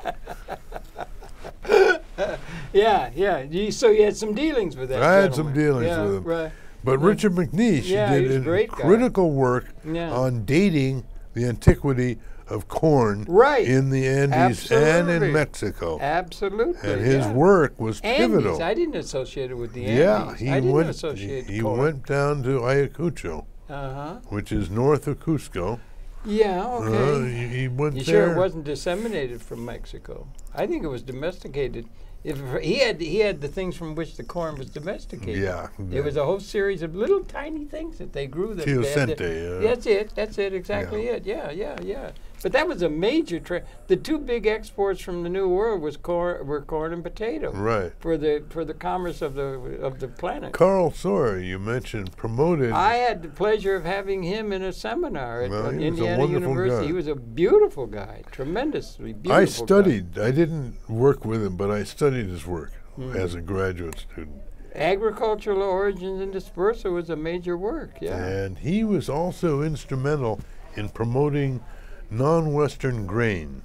yeah, yeah. So you had some dealings with that. I gentleman. had some dealings yeah, with him. Right. But yeah. Richard MacNeish yeah, did a critical guy. work yeah. on dating the antiquity of corn right. in the Andes Absolutely. and in Mexico. Absolutely. And his yeah. work was pivotal. Andes. I didn't associate it with the Andes. Yeah, he I didn't went, associate He, he corn. went down to Ayacucho, uh-huh. which is north of Cusco. Yeah, okay. Uh, he, he went you there. sure it wasn't disseminated from Mexico? I think it was domesticated. If he had he had the things from which the corn was domesticated. Yeah, yeah. There was a whole series of little tiny things that they grew. That Teosinte, they yeah. That's it. That's it. Exactly yeah. it. Yeah, yeah, yeah. But that was a major trend. The two big exports from the New World was corn, were corn and potato. Right. For the for the commerce of the of the planet. Carl Sauer, you mentioned, promoted. I had the pleasure of having him in a seminar at well, Indiana University. Guy. He was a beautiful guy, tremendously beautiful. I studied. Guy. I didn't work with him, but I studied his work mm-hmm. as a graduate student. Agricultural Origins and Dispersal was a major work. Yeah. And he was also instrumental in promoting non-Western grain.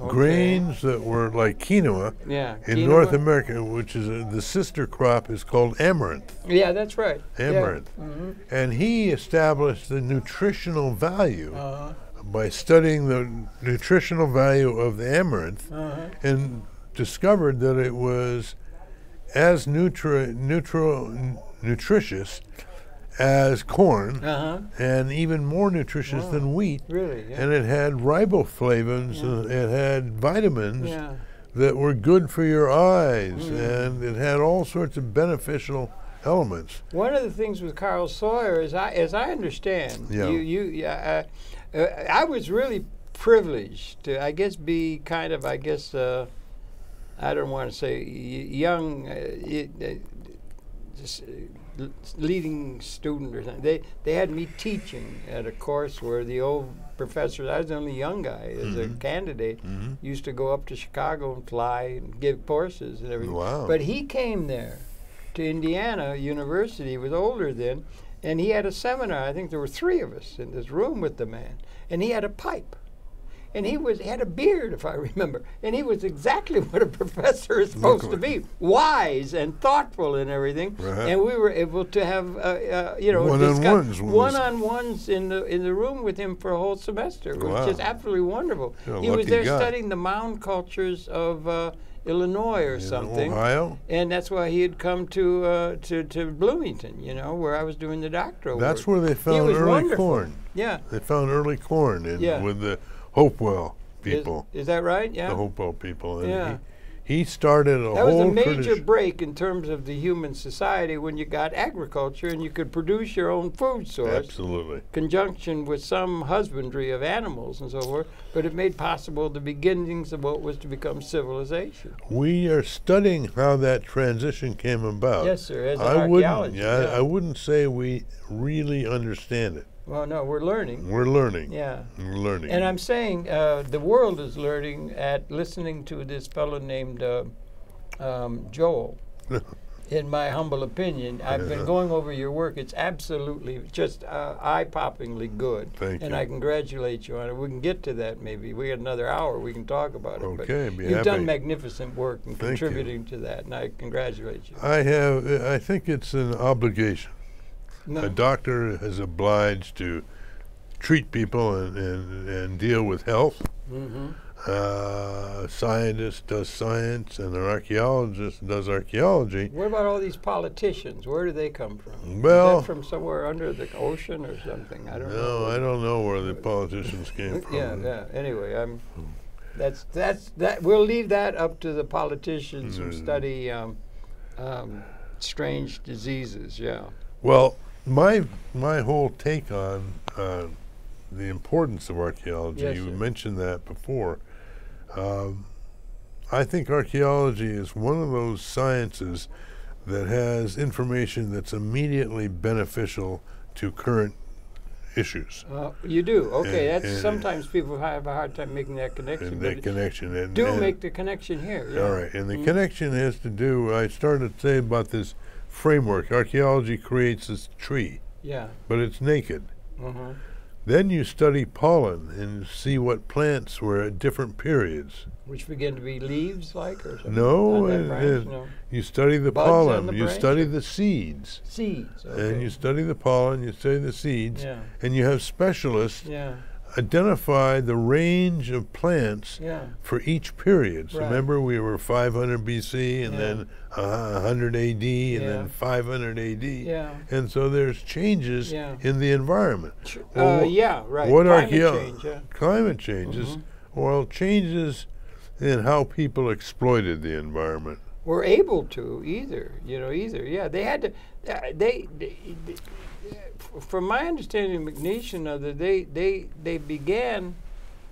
Okay. Grains that were like quinoa yeah, in quinoa. North America, which is a, the sister crop is called amaranth. Yeah, that's right. Amaranth. Yeah. Mm-hmm. And he established the nutritional value uh-huh. by studying the nutritional value of the amaranth uh-huh. and discovered that it was as nutri nutri nutritious as corn, uh-huh. and even more nutritious wow. than wheat. Really, yeah. And it had riboflavins, yeah. and it had vitamins yeah. that were good for your eyes, mm. and it had all sorts of beneficial elements. One of the things with Carl Sauer is, I, as I understand, yeah. you, you, uh, uh, I was really privileged to, I guess, be kind of, I guess, uh, I don't want to say young, uh, it, uh, just, uh, leading student or something. They, they had me teaching at a course where the old professors, I was the only young guy as mm-hmm. a candidate, mm-hmm. used to go up to Chicago and fly and give courses and everything. Wow. But he came there to Indiana University, he was older then, and he had a seminar. I think there were three of us in this room with the man, and he had a pipe. And he was had a beard, if I remember. And he was exactly what a professor is supposed to be, wise and thoughtful and everything. Right. And we were able to have, uh, uh, you know, one-on-ones one on ones in the in the room with him for a whole semester, wow. which is absolutely wonderful. He was there guy. studying the mound cultures of uh, Illinois or in something, Ohio? And that's why he had come to uh, to to Bloomington, you know, where I was doing the doctoral. That's work. where they found early wonderful. corn. Yeah, they found early corn in yeah. with the Hopewell people. Is, is that right? Yeah. The Hopewell people. And yeah. He, he started a whole That was whole a major tradition. break in terms of the human society when you got agriculture and you could produce your own food source. Absolutely. In conjunction with some husbandry of animals and so forth, but it made possible the beginnings of what was to become civilization. We are studying how that transition came about. Yes, sir. As an archaeologist. Yeah, yeah. I wouldn't say we really understand it. Well, no, we're learning. We're learning. Yeah. We're learning. And I'm saying uh, the world is learning at listening to this fellow named uh, um, Joel. In my humble opinion, I've yeah. been going over your work. It's absolutely just uh, eye-poppingly good. Thank and you. And I congratulate you on it. We can get to that maybe. We got another hour. We can talk about it. Okay, but be You've happy. done magnificent work in Thank contributing you. to that, and I congratulate you. I have. I think it's an obligation. No. A doctor is obliged to treat people and, and, and deal with health. Mm-hmm. uh, a scientist does science, and an archaeologist does archaeology. What about all these politicians? Where do they come from? Well, is that from somewhere under the ocean or something? I don't no, know. I don't know where the politicians came from. Yeah, yeah. Anyway, I'm. That's that's that. We'll leave that up to the politicians mm-hmm. who study um, um, strange diseases. Yeah. Well. My my whole take on uh, the importance of archaeology, yes, you sir. mentioned that before. Um, I think archaeology is one of those sciences that has information that's immediately beneficial to current issues. Uh, you do, okay. And, that's and sometimes people have a hard time making that connection. And that connection. And, do and make the connection here. Yeah. All right, and the mm. connection has to do. I started to say about this. Framework. Archaeology creates this tree, yeah, but it's naked. Mm-hmm. Then you study pollen and see what plants were at different periods. Which begin to be leaves, like or something. No, and, branch, no. you study the Bugs pollen. The you branch? study the seeds. Seeds. Okay. And you study the pollen. You study the seeds, yeah. and you have specialists yeah. identify the range of plants yeah. for each period. So right. Remember, we were five hundred B C and yeah. then uh, one hundred A D and yeah. then five hundred A D Yeah. And so there's changes yeah. in the environment. Ch well, uh, yeah, right. What climate change. Yeah. Climate changes, mm-hmm. well, changes in how people exploited the environment. Were able to either, you know, either. Yeah, they had to, uh, they, they, they from my understanding, MacNeish and other, they, they, they began,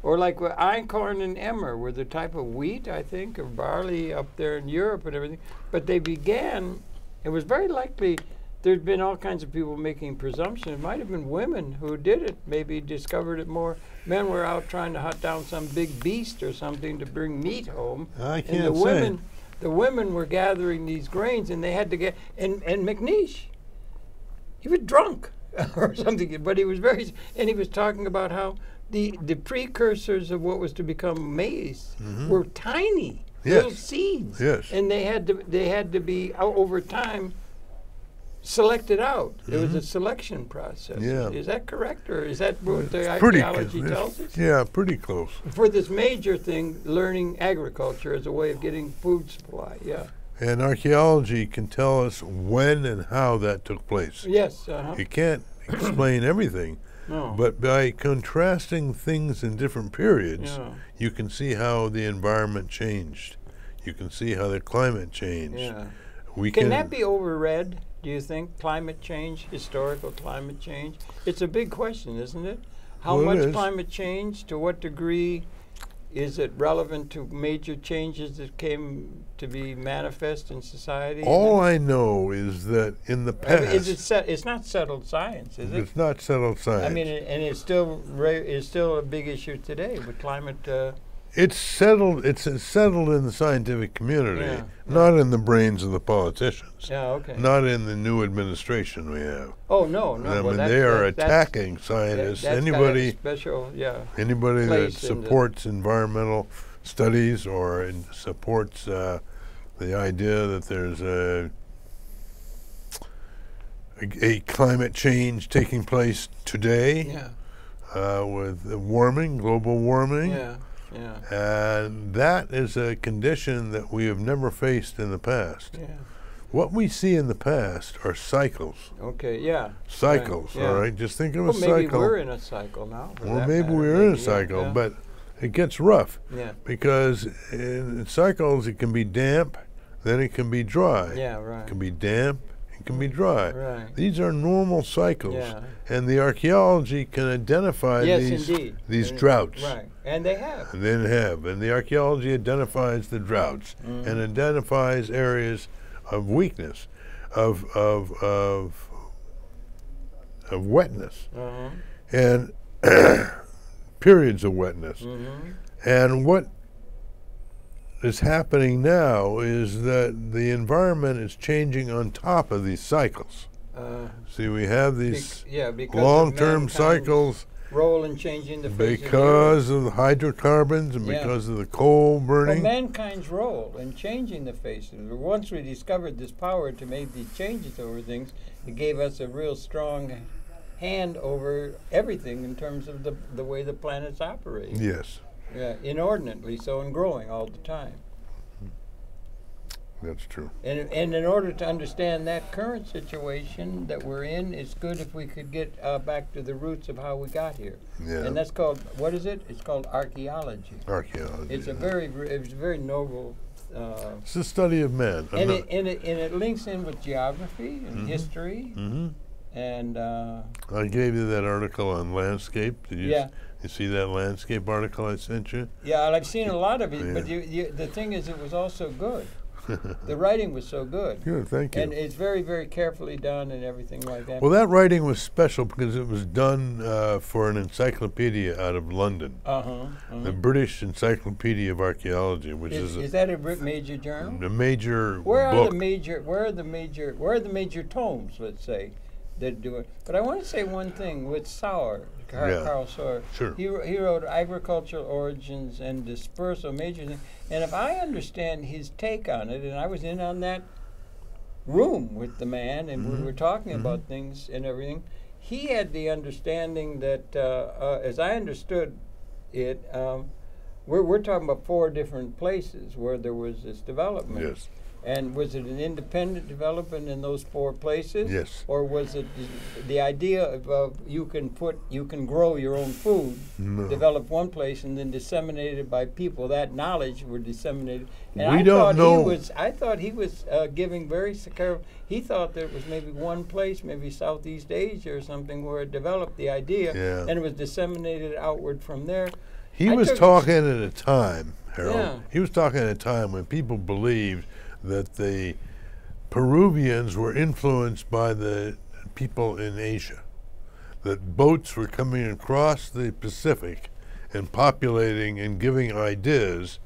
or like einkorn and emmer were the type of wheat, I think, or barley up there in Europe and everything. But they began, it was very likely there'd been all kinds of people making presumption. It might have been women who did it, maybe discovered it more. Men were out trying to hunt down some big beast or something to bring meat home. I can't and the say. Women, the women were gathering these grains, and they had to get, and, and MacNeish, he was drunk. or something. But he was very, and he was talking about how the the precursors of what was to become maize mm-hmm. were tiny yes. little seeds, yes. and they had to they had to be out over time selected out. Mm-hmm. There was a selection process. Yeah. Is that correct, or is that what it's the ideology tells us? Yeah, pretty close. For this major thing, learning agriculture as a way of getting food supply. Yeah. And archaeology can tell us when and how that took place. Yes. Uh-huh. You can't explain everything, no. but by contrasting things in different periods, yeah. you can see how the environment changed. You can see how the climate changed. Yeah. We can, can that be overread, do you think? Climate change, historical climate change? It's a big question, isn't it? How well, much it climate change, to what degree? Is it relevant to major changes that came to be manifest in society? All I know is that in the past... I mean, is it set, it's not settled science, is it? It's not settled science. I mean, it, and it's still it's still a big issue today with climate... Uh, it's settled It's settled in the scientific community, yeah, not yeah. in the brains of the politicians. Yeah, okay. Not in the new administration we have. Oh, no, no. I mean, well, that, they are that, attacking scientists. That, anybody, special, yeah, anybody that supports environmental studies or in supports uh, the idea that there's a, a, a climate change taking place today yeah. uh, with warming, global warming. Yeah. Yeah. And that is a condition that we have never faced in the past. Yeah. What we see in the past are cycles. Okay, yeah. Cycles, right. Yeah. All right? Just think of well, a cycle. Maybe we're in a cycle now. Well, maybe matter. we're maybe in a cycle, yeah. but it gets rough. Yeah. Because in cycles, it can be damp, then it can be dry. Yeah, right. It can be damp, it can be dry. Right. These are normal cycles. Yeah. And the archaeology can identify yes, these, indeed. these and droughts. Right. And they have. And they have. And the archaeology identifies the droughts mm. and identifies areas of weakness, of of of, of wetness, uh-huh. and periods of wetness. Mm-hmm. And what is happening now is that the environment is changing on top of these cycles. Uh, See, we have these bec yeah, long-term cycles. Role in changing the face because of the hydrocarbons and yeah. because of the coal burning. Well, mankind's role in changing the face of the world. Once we discovered this power to make these changes over things, it gave us a real strong hand over everything in terms of the the way the planets operate. Yes. Yeah, inordinately so, and growing all the time. That's true. And, and in order to understand that current situation that we're in, it's good if we could get uh, back to the roots of how we got here. Yeah. And that's called, what is it? It's called archaeology. Archaeology. It's yeah. a very, it's a very noble. Uh, it's the study of man. And it, and, it, and it links in with geography and mm-hmm. history. Mm-hmm. And uh, I gave you that article on landscape. Did you yeah. You see that landscape article I sent you? Yeah, and I've seen a lot of it. Yeah. But you, you, the thing is, it was also good. The writing was so good. Good, thank you. And it's very, very carefully done and everything like that. Well, that writing was special because it was done uh, for an encyclopedia out of London. Uh-huh. Uh-huh. The British Encyclopedia of Archaeology, which is, is, a, is that a major journal? A major where book. Are the major? Where are the major? Where are the major tomes? Let's say that do it. But I want to say one thing with Sauer. Carl, yeah. Carl Sauer. Sure. He, he wrote Agricultural Origins and Dispersal, major thing. And if I understand his take on it, and I was in on that room with the man, and mm-hmm. we were talking mm-hmm. about things and everything, he had the understanding that, uh, uh, as I understood it, um, we're, we're talking about four different places where there was this development. Yes. And was it an independent development in those four places? Yes. Or was it the idea of uh, you can put, you can grow your own food, no. develop one place, and then disseminate it by people? That knowledge were disseminated. And we I don't thought know. He was, I thought he was uh, giving very secure. He thought there was maybe one place, maybe Southeast Asia or something, where it developed the idea, yeah. and it was disseminated outward from there. He I was talking at a time, Harold. Yeah. He was talking at a time when people believed that the Peruvians were influenced by the people in Asia, that boats were coming across the Pacific and populating and giving ideas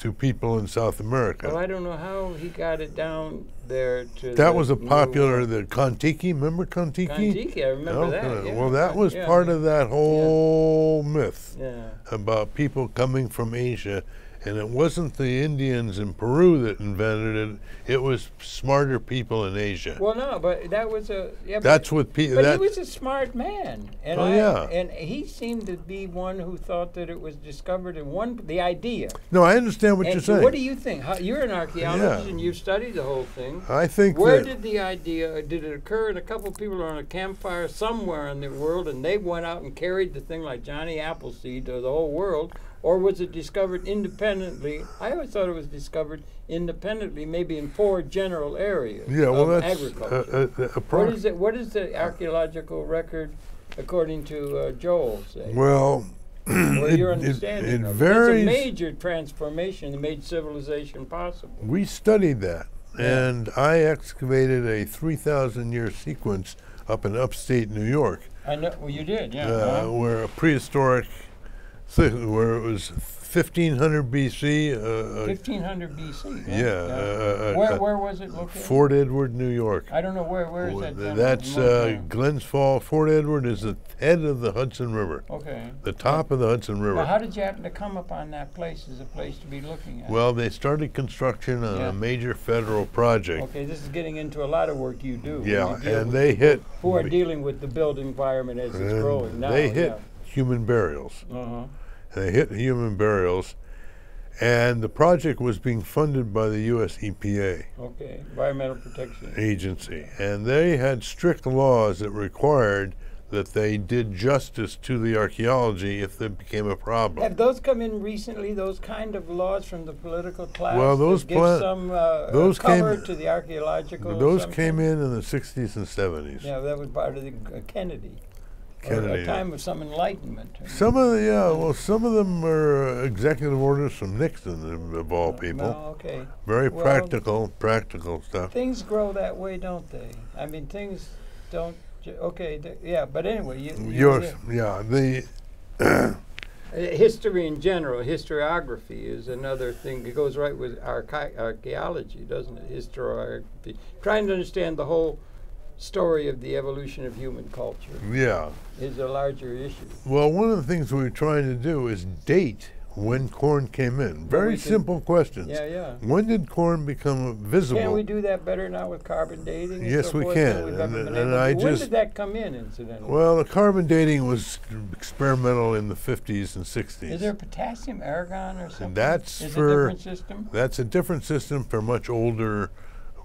to people in South America. Well, I don't know how he got it down there to That the was a popular, the Contiki, remember Contiki? Contiki, I remember no? that. Yeah. Well, that was yeah. part of that whole yeah. myth yeah. about people coming from Asia. And it wasn't the Indians in Peru that invented it. It was smarter people in Asia. Well, no, but that was a... Yeah, that's but, what people... But that, he was a smart man. And oh, I, yeah. And he seemed to be one who thought that it was discovered in one... The idea. No, I understand what and you're so saying. What do you think? How, you're an archaeologist yeah. and you've studied the whole thing. I think Where that did the idea... Did it occur and a couple of people on a campfire somewhere in the world and they went out and carried the thing like Johnny Appleseed to the whole world? Or was it discovered independently? I always thought it was discovered independently, maybe in four general areas yeah, of well that's agriculture. A, a, a what, is it, what is the archaeological record, according to uh, Joel, say? Well, well your understanding it, it, it varies. It's a major transformation that made civilization possible. We studied that, yeah. and I excavated a three thousand year sequence up in upstate New York. I know, well, you did, yeah. Uh, huh? Where a prehistoric... where it was fifteen hundred B C Uh, fifteen hundred B C Yeah. yeah. Uh, where, where was it located? Fort Edward, New York. I don't know where. Where is well, that? That's uh, Glens Falls. Fort Edward is the head of the Hudson River. Okay. The top of the Hudson River. Well, how did you happen to come upon that place as a place to be looking at? Well, they started construction on yeah. a major federal project. Okay, this is getting into a lot of work you do. Yeah, you and they hit. Who are dealing with the built environment as it's growing now? They hit. Yeah. Human burials. Uh-huh. They hit human burials, and the project was being funded by the U S E P A. Okay, Environmental Protection Agency. And they had strict laws that required that they did justice to the archaeology if it became a problem. Have those come in recently, those kind of laws from the political class? Well, those give some uh, those cover came, to the archaeological. Those came in in the sixties and seventies. Yeah, that was part of the uh, Kennedy. Kennedy. A time of some enlightenment. Some of the, yeah, well, some of them are executive orders from Nixon, of all people. Oh, okay. Very well, practical, practical stuff. Things grow that way, don't they? I mean, things don't, okay, th yeah, but anyway. You, you Yours, yeah, the... uh, history in general, historiography is another thing. It goes right with archae archaeology, doesn't it? Historiography. Trying to understand the whole story of the evolution of human culture yeah. is a larger issue. Well, one of the things we're trying to do is date when corn came in. Very simple questions. Yeah, yeah. When did corn become visible? Can we do that better now with carbon dating? Yes, we can. And, and, and I when just, did that come in, incidentally? Well, the carbon dating was experimental in the fifties and sixties. Is there potassium argon or something? And that's is for, a different system? That's a different system for much older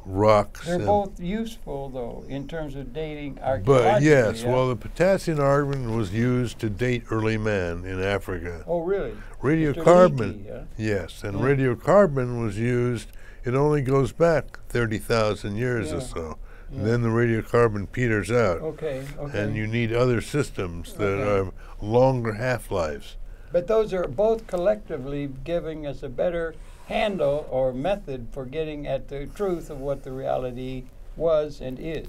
rocks. They're both useful, though, in terms of dating archaeology. But yes, yeah. well, the potassium argon was used to date early man in Africa. Oh, really? Radiocarbon, yeah? yes, and yeah. radiocarbon was used. It only goes back thirty thousand years yeah. or so. Yeah. Then the radiocarbon peters out. Okay, okay. And you need other systems that okay. are longer half-lives. But those are both collectively giving us a better handle or method for getting at the truth of what the reality was and is.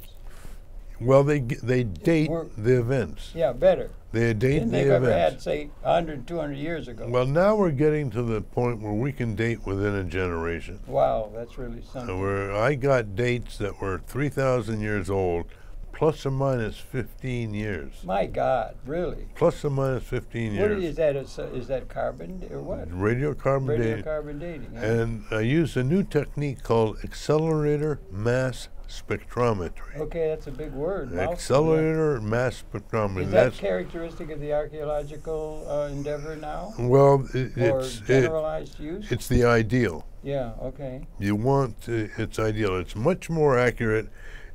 Well, they they date We're, the events. Yeah, better. They date Didn't the events. Ever had, say, a hundred, two hundred years ago. Well, now we're getting to the point where we can date within a generation. Wow, that's really something. So we're, I got dates that were three thousand years old, plus or minus fifteen years. My God, really? Plus or minus fifteen years. What is that? Is, uh, is that carbon or what? Radiocarbon dating. Radiocarbon dating. Yeah. And I used a new technique called accelerator mass spectrometry. Okay, that's a big word. Accelerator mass spectrometry. Is that that's characteristic of the archaeological uh, endeavor now? Well, it, or it's generalized it, use. It's the ideal. Yeah. Okay. You want uh, it's ideal. It's much more accurate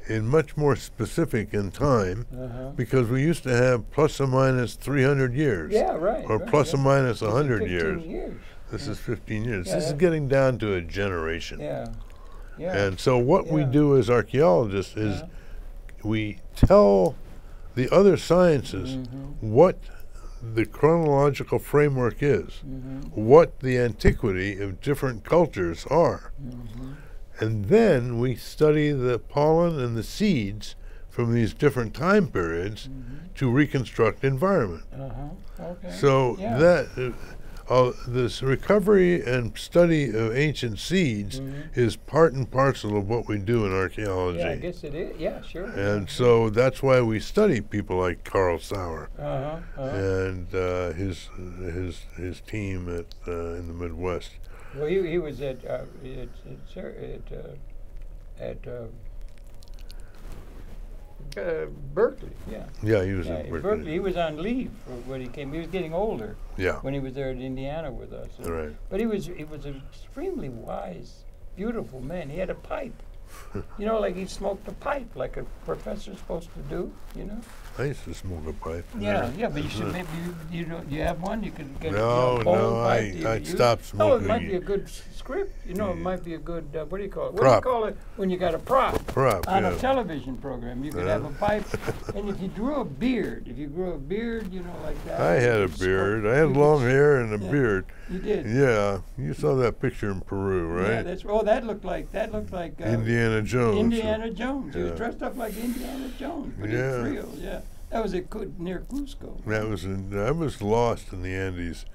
and much more specific in time, uh-huh. because we used to have plus or minus three hundred years. Yeah, right. Or right, plus or minus a hundred years. years. This yeah. is fifteen years. Yeah, this is getting down to a generation. Yeah. Yeah. And so what yeah. we do as archaeologists is yeah. we tell the other sciences mm-hmm. what the chronological framework is, mm-hmm. what the antiquity of different cultures are. Mm-hmm. And then we study the pollen and the seeds from these different time periods mm-hmm. to reconstruct environment. Uh-huh. Okay. So yeah. that uh, uh, this recovery and study of ancient seeds mm-hmm. is part and parcel of what we do in archaeology. Yeah, I guess it is. Yeah, sure. And so that's why we study people like Carl Sauer uh-huh, uh-huh. and uh, his his his team at uh, in the Midwest. Well, he he was at uh, at at, at, uh, at uh, Uh, Berkeley, yeah. Yeah, he was yeah, in Berkeley. Berkeley. He was on leave for when he came. He was getting older. Yeah. When he was there at Indiana with us. And, right. But he was he was an extremely wise, beautiful man. He had a pipe. You know, like he smoked a pipe, like a professor's supposed to do. You know. I used to smoke a pipe. Yeah, yeah, yeah but you should maybe you you, know, you have one. You could get no, you know, no, pipe I I stopped smoking. Oh, it might be a good script. You know, yeah. It might be a good uh, what do you call it? What prop. do you call it when you got a prop? Prop on yeah. a television program. You could uh. have a pipe, and if you drew a beard, if you grew a beard, you know, like that. I had a beard. Smoke. I had long hair and a yeah. beard. You did. Yeah, you saw that picture in Peru, right? Yeah, that's oh, that looked like that looked like uh, Indiana Jones. Indiana Jones. Yeah. He was dressed up like Indiana Jones, but yeah. he was real. Yeah, that was a good near Cusco. That was in, I was lost in the Andes.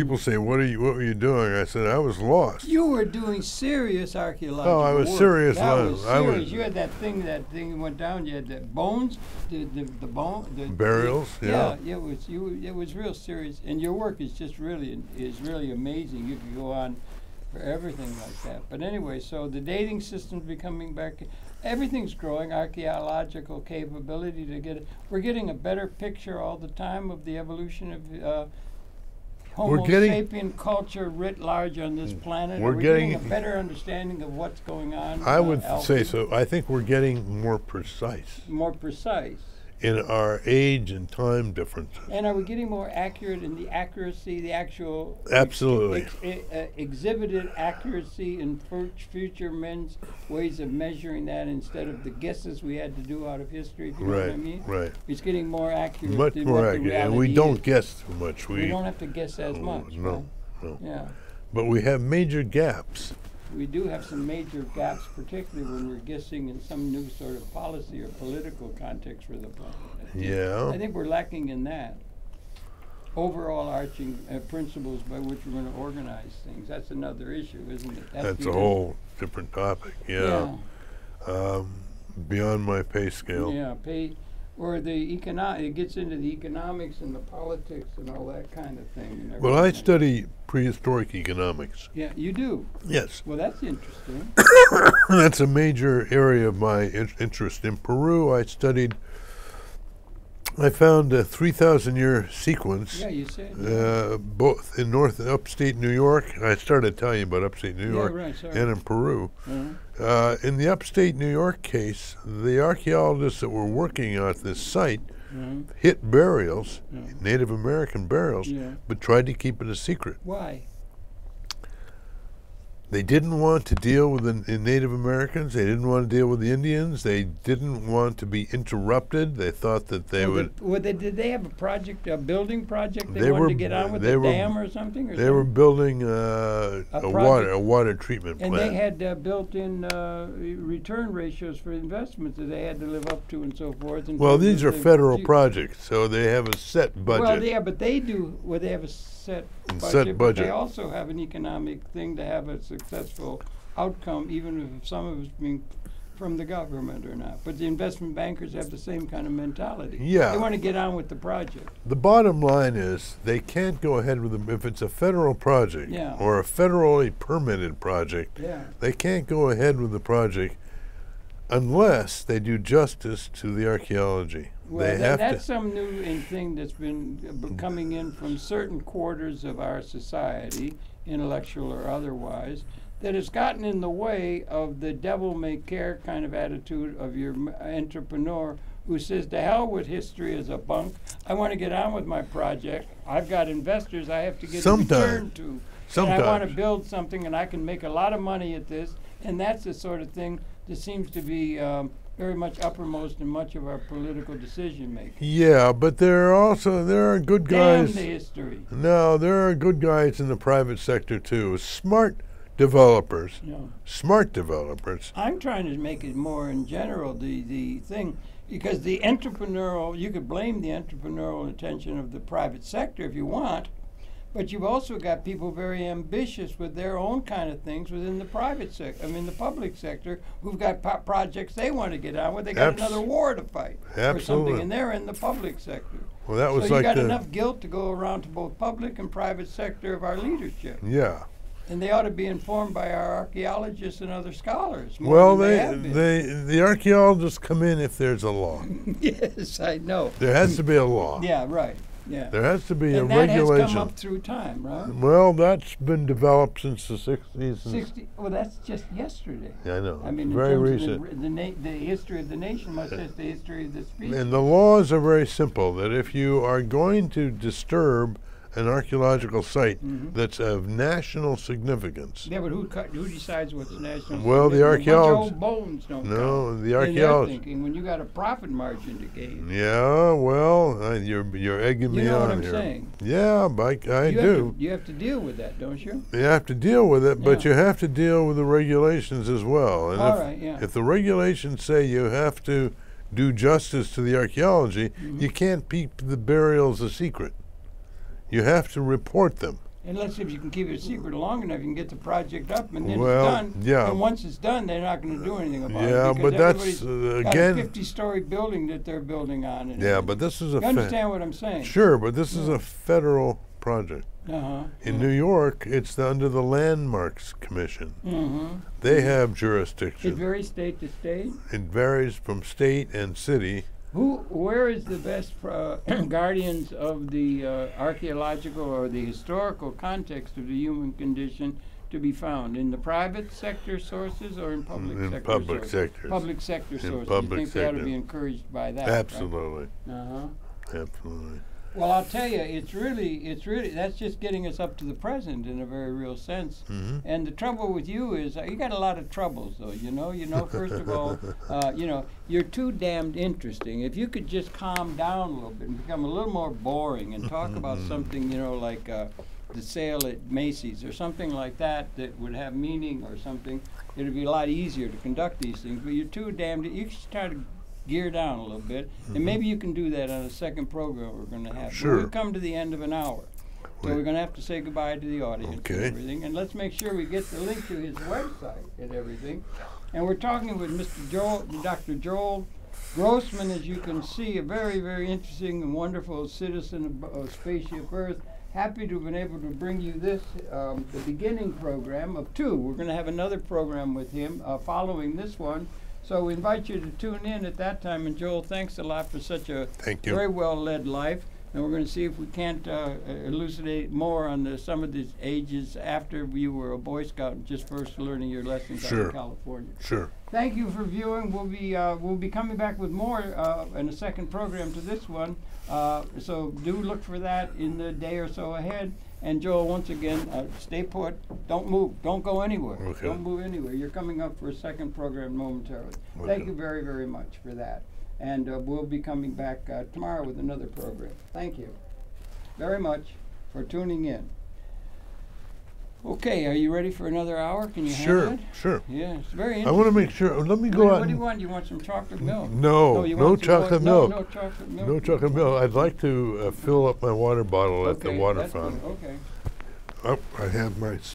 People say, "What are you? What were you doing?" I said, "I was lost." You were doing serious archaeological work. Oh, I was work. serious. That was serious. I was you had that thing. That thing went down. You had the bones, the the, the bone, the burials. The, yeah. yeah, it was you. It was real serious, and your work is just really is really amazing. You could go on for everything like that. But anyway, so the dating system's becoming back. Everything's growing, archaeological capability to get it. We're getting a better picture all the time of the evolution of uh, Homo sapien culture writ large on this planet. We're, we're getting, getting a better understanding of what's going on. I would Alpha. say so. I think we're getting more precise. More precise. In our age and time differences. And are we getting more accurate in the accuracy, the actual absolutely ex ex uh, exhibited accuracy in future men's ways of measuring that instead of the guesses we had to do out of history? If you right, know what I mean? Right. It's getting more accurate. Much more accurate, and we don't is. guess too much. We, we don't have to guess as much. No, right? no. Yeah. But we have major gaps. We do have some major gaps, particularly when we're guessing in some new sort of policy or political context for the planet. Yeah. I think we're lacking in that. Overall arching uh, principles by which we're going to organize things. That's another issue, isn't it? That's, That's a whole different topic, yeah. yeah. Um, beyond my pay scale. Yeah, pay, or the econo- it gets into the economics and the politics and all that kind of thing. Well, I study prehistoric economics. Yeah, you do? Yes. Well, that's interesting. That's a major area of my in interest. In Peru, I studied, I found a three thousand year sequence. Yeah, you said. Uh, both in north upstate New York, I started telling you about upstate New York, yeah, right, sorry. and in Peru. Uh-huh. uh, in the upstate New York case, the archaeologists that were working on this site Mm-hmm. hit burials, no. Native American burials, yeah. but tried to keep it a secret. Why? They didn't want to deal with the Native Americans. They didn't want to deal with the Indians. They didn't want to be interrupted. They thought that they well, would. The, well, they, did they have a project, a building project? They, they wanted were, to get on with the were, dam or something. Or they something? were building uh, a, a water, a water treatment plant. And they had uh, built-in uh, return ratios for investments that they had to live up to, and so forth. And well, these are federal do. projects, so they have a set budget. Well, yeah, but they do. Well, they have a set budget. Set budget. But they also have an economic thing to have a successful outcome, even if some of it's being from the government or not. But the investment bankers have the same kind of mentality. Yeah. They want to get on with the project. The bottom line is they can't go ahead with them if it's a federal project yeah. or a federally permitted project. Yeah. They can't go ahead with the project unless they do justice to the archaeology. Well, they that, have that's to. some new thing that's been coming in from certain quarters of our society, intellectual or otherwise, that has gotten in the way of the devil-may-care kind of attitude of your m entrepreneur who says, to hell with history as a bunk. I want to get on with my project. I've got investors I have to get a return to. Sometimes. And I want to build something, and I can make a lot of money at this. And that's the sort of thing that seems to be um, very much uppermost in much of our political decision making. Yeah, but there are also there are good guys. Damn the history. No, there are good guys in the private sector too. Smart developers. Yeah. Smart developers. I'm trying to make it more in general the the thing, because the entrepreneurial, you could blame the entrepreneurial attention of the private sector if you want, But you've also got people very ambitious with their own kind of things within the private sector, I mean the public sector, who've got po projects they want to get on with. They got Abs another war to fight absolutely. or something, and they're in the public sector. Well, that was so like you got the enough guilt to go around to both public and private sector of our leadership. Yeah. And they ought to be informed by our archaeologists and other scholars. Well, they, they, they the archaeologists come in if there's a law. Yes, I know. There has to be a law. Yeah, right. Yeah. There has to be and a that regulation. Has come up through time, right? Well, that's been developed since the sixties. Sixty. Well, that's just yesterday. Yeah, I know. I mean, very recent. The, the, na the history of the nation much as the history of the species. And the laws are very simple. That if you are going to disturb an archaeological site mm-hmm. that's of national significance. Yeah, but who who decides what's national? Well, significance? the archaeologists. bones don't. No, count. the archaeologists. Thinking when you got a profit margin to gain. Yeah, well, uh, you're you're egging you me on here. You know what I'm here. saying? Yeah, Mike, I you do. Have to, you have to deal with that, don't you? You have to deal with it, yeah. but you have to deal with the regulations as well. And All if, right. Yeah. If the regulations say you have to do justice to the archaeology, mm-hmm. you can't keep the burials a secret. You have to report them. And let's see if you can keep it a secret long enough, you can get the project up, and then well, it's done. Yeah. And once it's done, they're not going to do anything about yeah, it. Yeah, but that's uh, again got a fifty-story building that they're building on. And yeah, but this is a. You understand what I'm saying? Sure, but this yeah. is a federal project. Uh-huh. In New York, it's the, under the Landmarks Commission. Mm-hmm. They mm-hmm. have jurisdiction. It varies state to state. It varies from state and city. Who, where is the best uh, guardians of the uh, archaeological or the historical context of the human condition to be found? In the private sector sources or in public in sector public sources? sectors. Public sector in sources. Public you think sector. They ought to be encouraged by that? Absolutely. Right? Uh-huh. Absolutely. Well, I'll tell you, it's really, it's really, that's just getting us up to the present in a very real sense. Mm-hmm. And the trouble with you is, uh, you got a lot of troubles, though, you know? You know, first of all, uh, you know, you're too damned interesting. If you could just calm down a little bit and become a little more boring and talk mm-hmm. about something, you know, like uh, the sale at Macy's or something like that that would have meaning or something, it would be a lot easier to conduct these things. But you're too damned, you should try to gear down a little bit, mm-hmm. and maybe you can do that on a second program we're going to have. Sure. We've come to the end of an hour, so Wait. we're going to have to say goodbye to the audience okay. and everything, and let's make sure we get the link to his website and everything. And we're talking with Mister Joel, Doctor Joel Grossman, as you can see, a very, very interesting and wonderful citizen of, of Spaceship Earth. Happy to have been able to bring you this, um, the beginning program of two. We're going to have another program with him uh, following this one. So we invite you to tune in at that time. And Joel, thanks a lot for such a Thank you. very well-led life. And we're going to see if we can't uh, elucidate more on the, some of these ages after you were a Boy Scout and just first learning your lessons sure. out in California. Sure. Thank you for viewing. We'll be uh, we'll be coming back with more uh, in a second program to this one. Uh, so do look for that in the day or so ahead. And Joel, once again, uh, stay put. Don't move. Don't go anywhere. Okay. Don't move anywhere. You're coming up for a second program momentarily. Okay. Thank you very, very much for that. And uh, we'll be coming back uh, tomorrow with another program. Thank you very much for tuning in. Okay, are you ready for another hour? Can you sure, handle it? Sure, sure. Yeah, it's very interesting. I want to make sure. Let me go what, out. What do you want? You want some chocolate milk? No, no, no chocolate milk. No, no chocolate milk. No chocolate milk. I'd like to uh, fill up my water bottle okay, at the water fountain. Good. Okay. Oh, I have my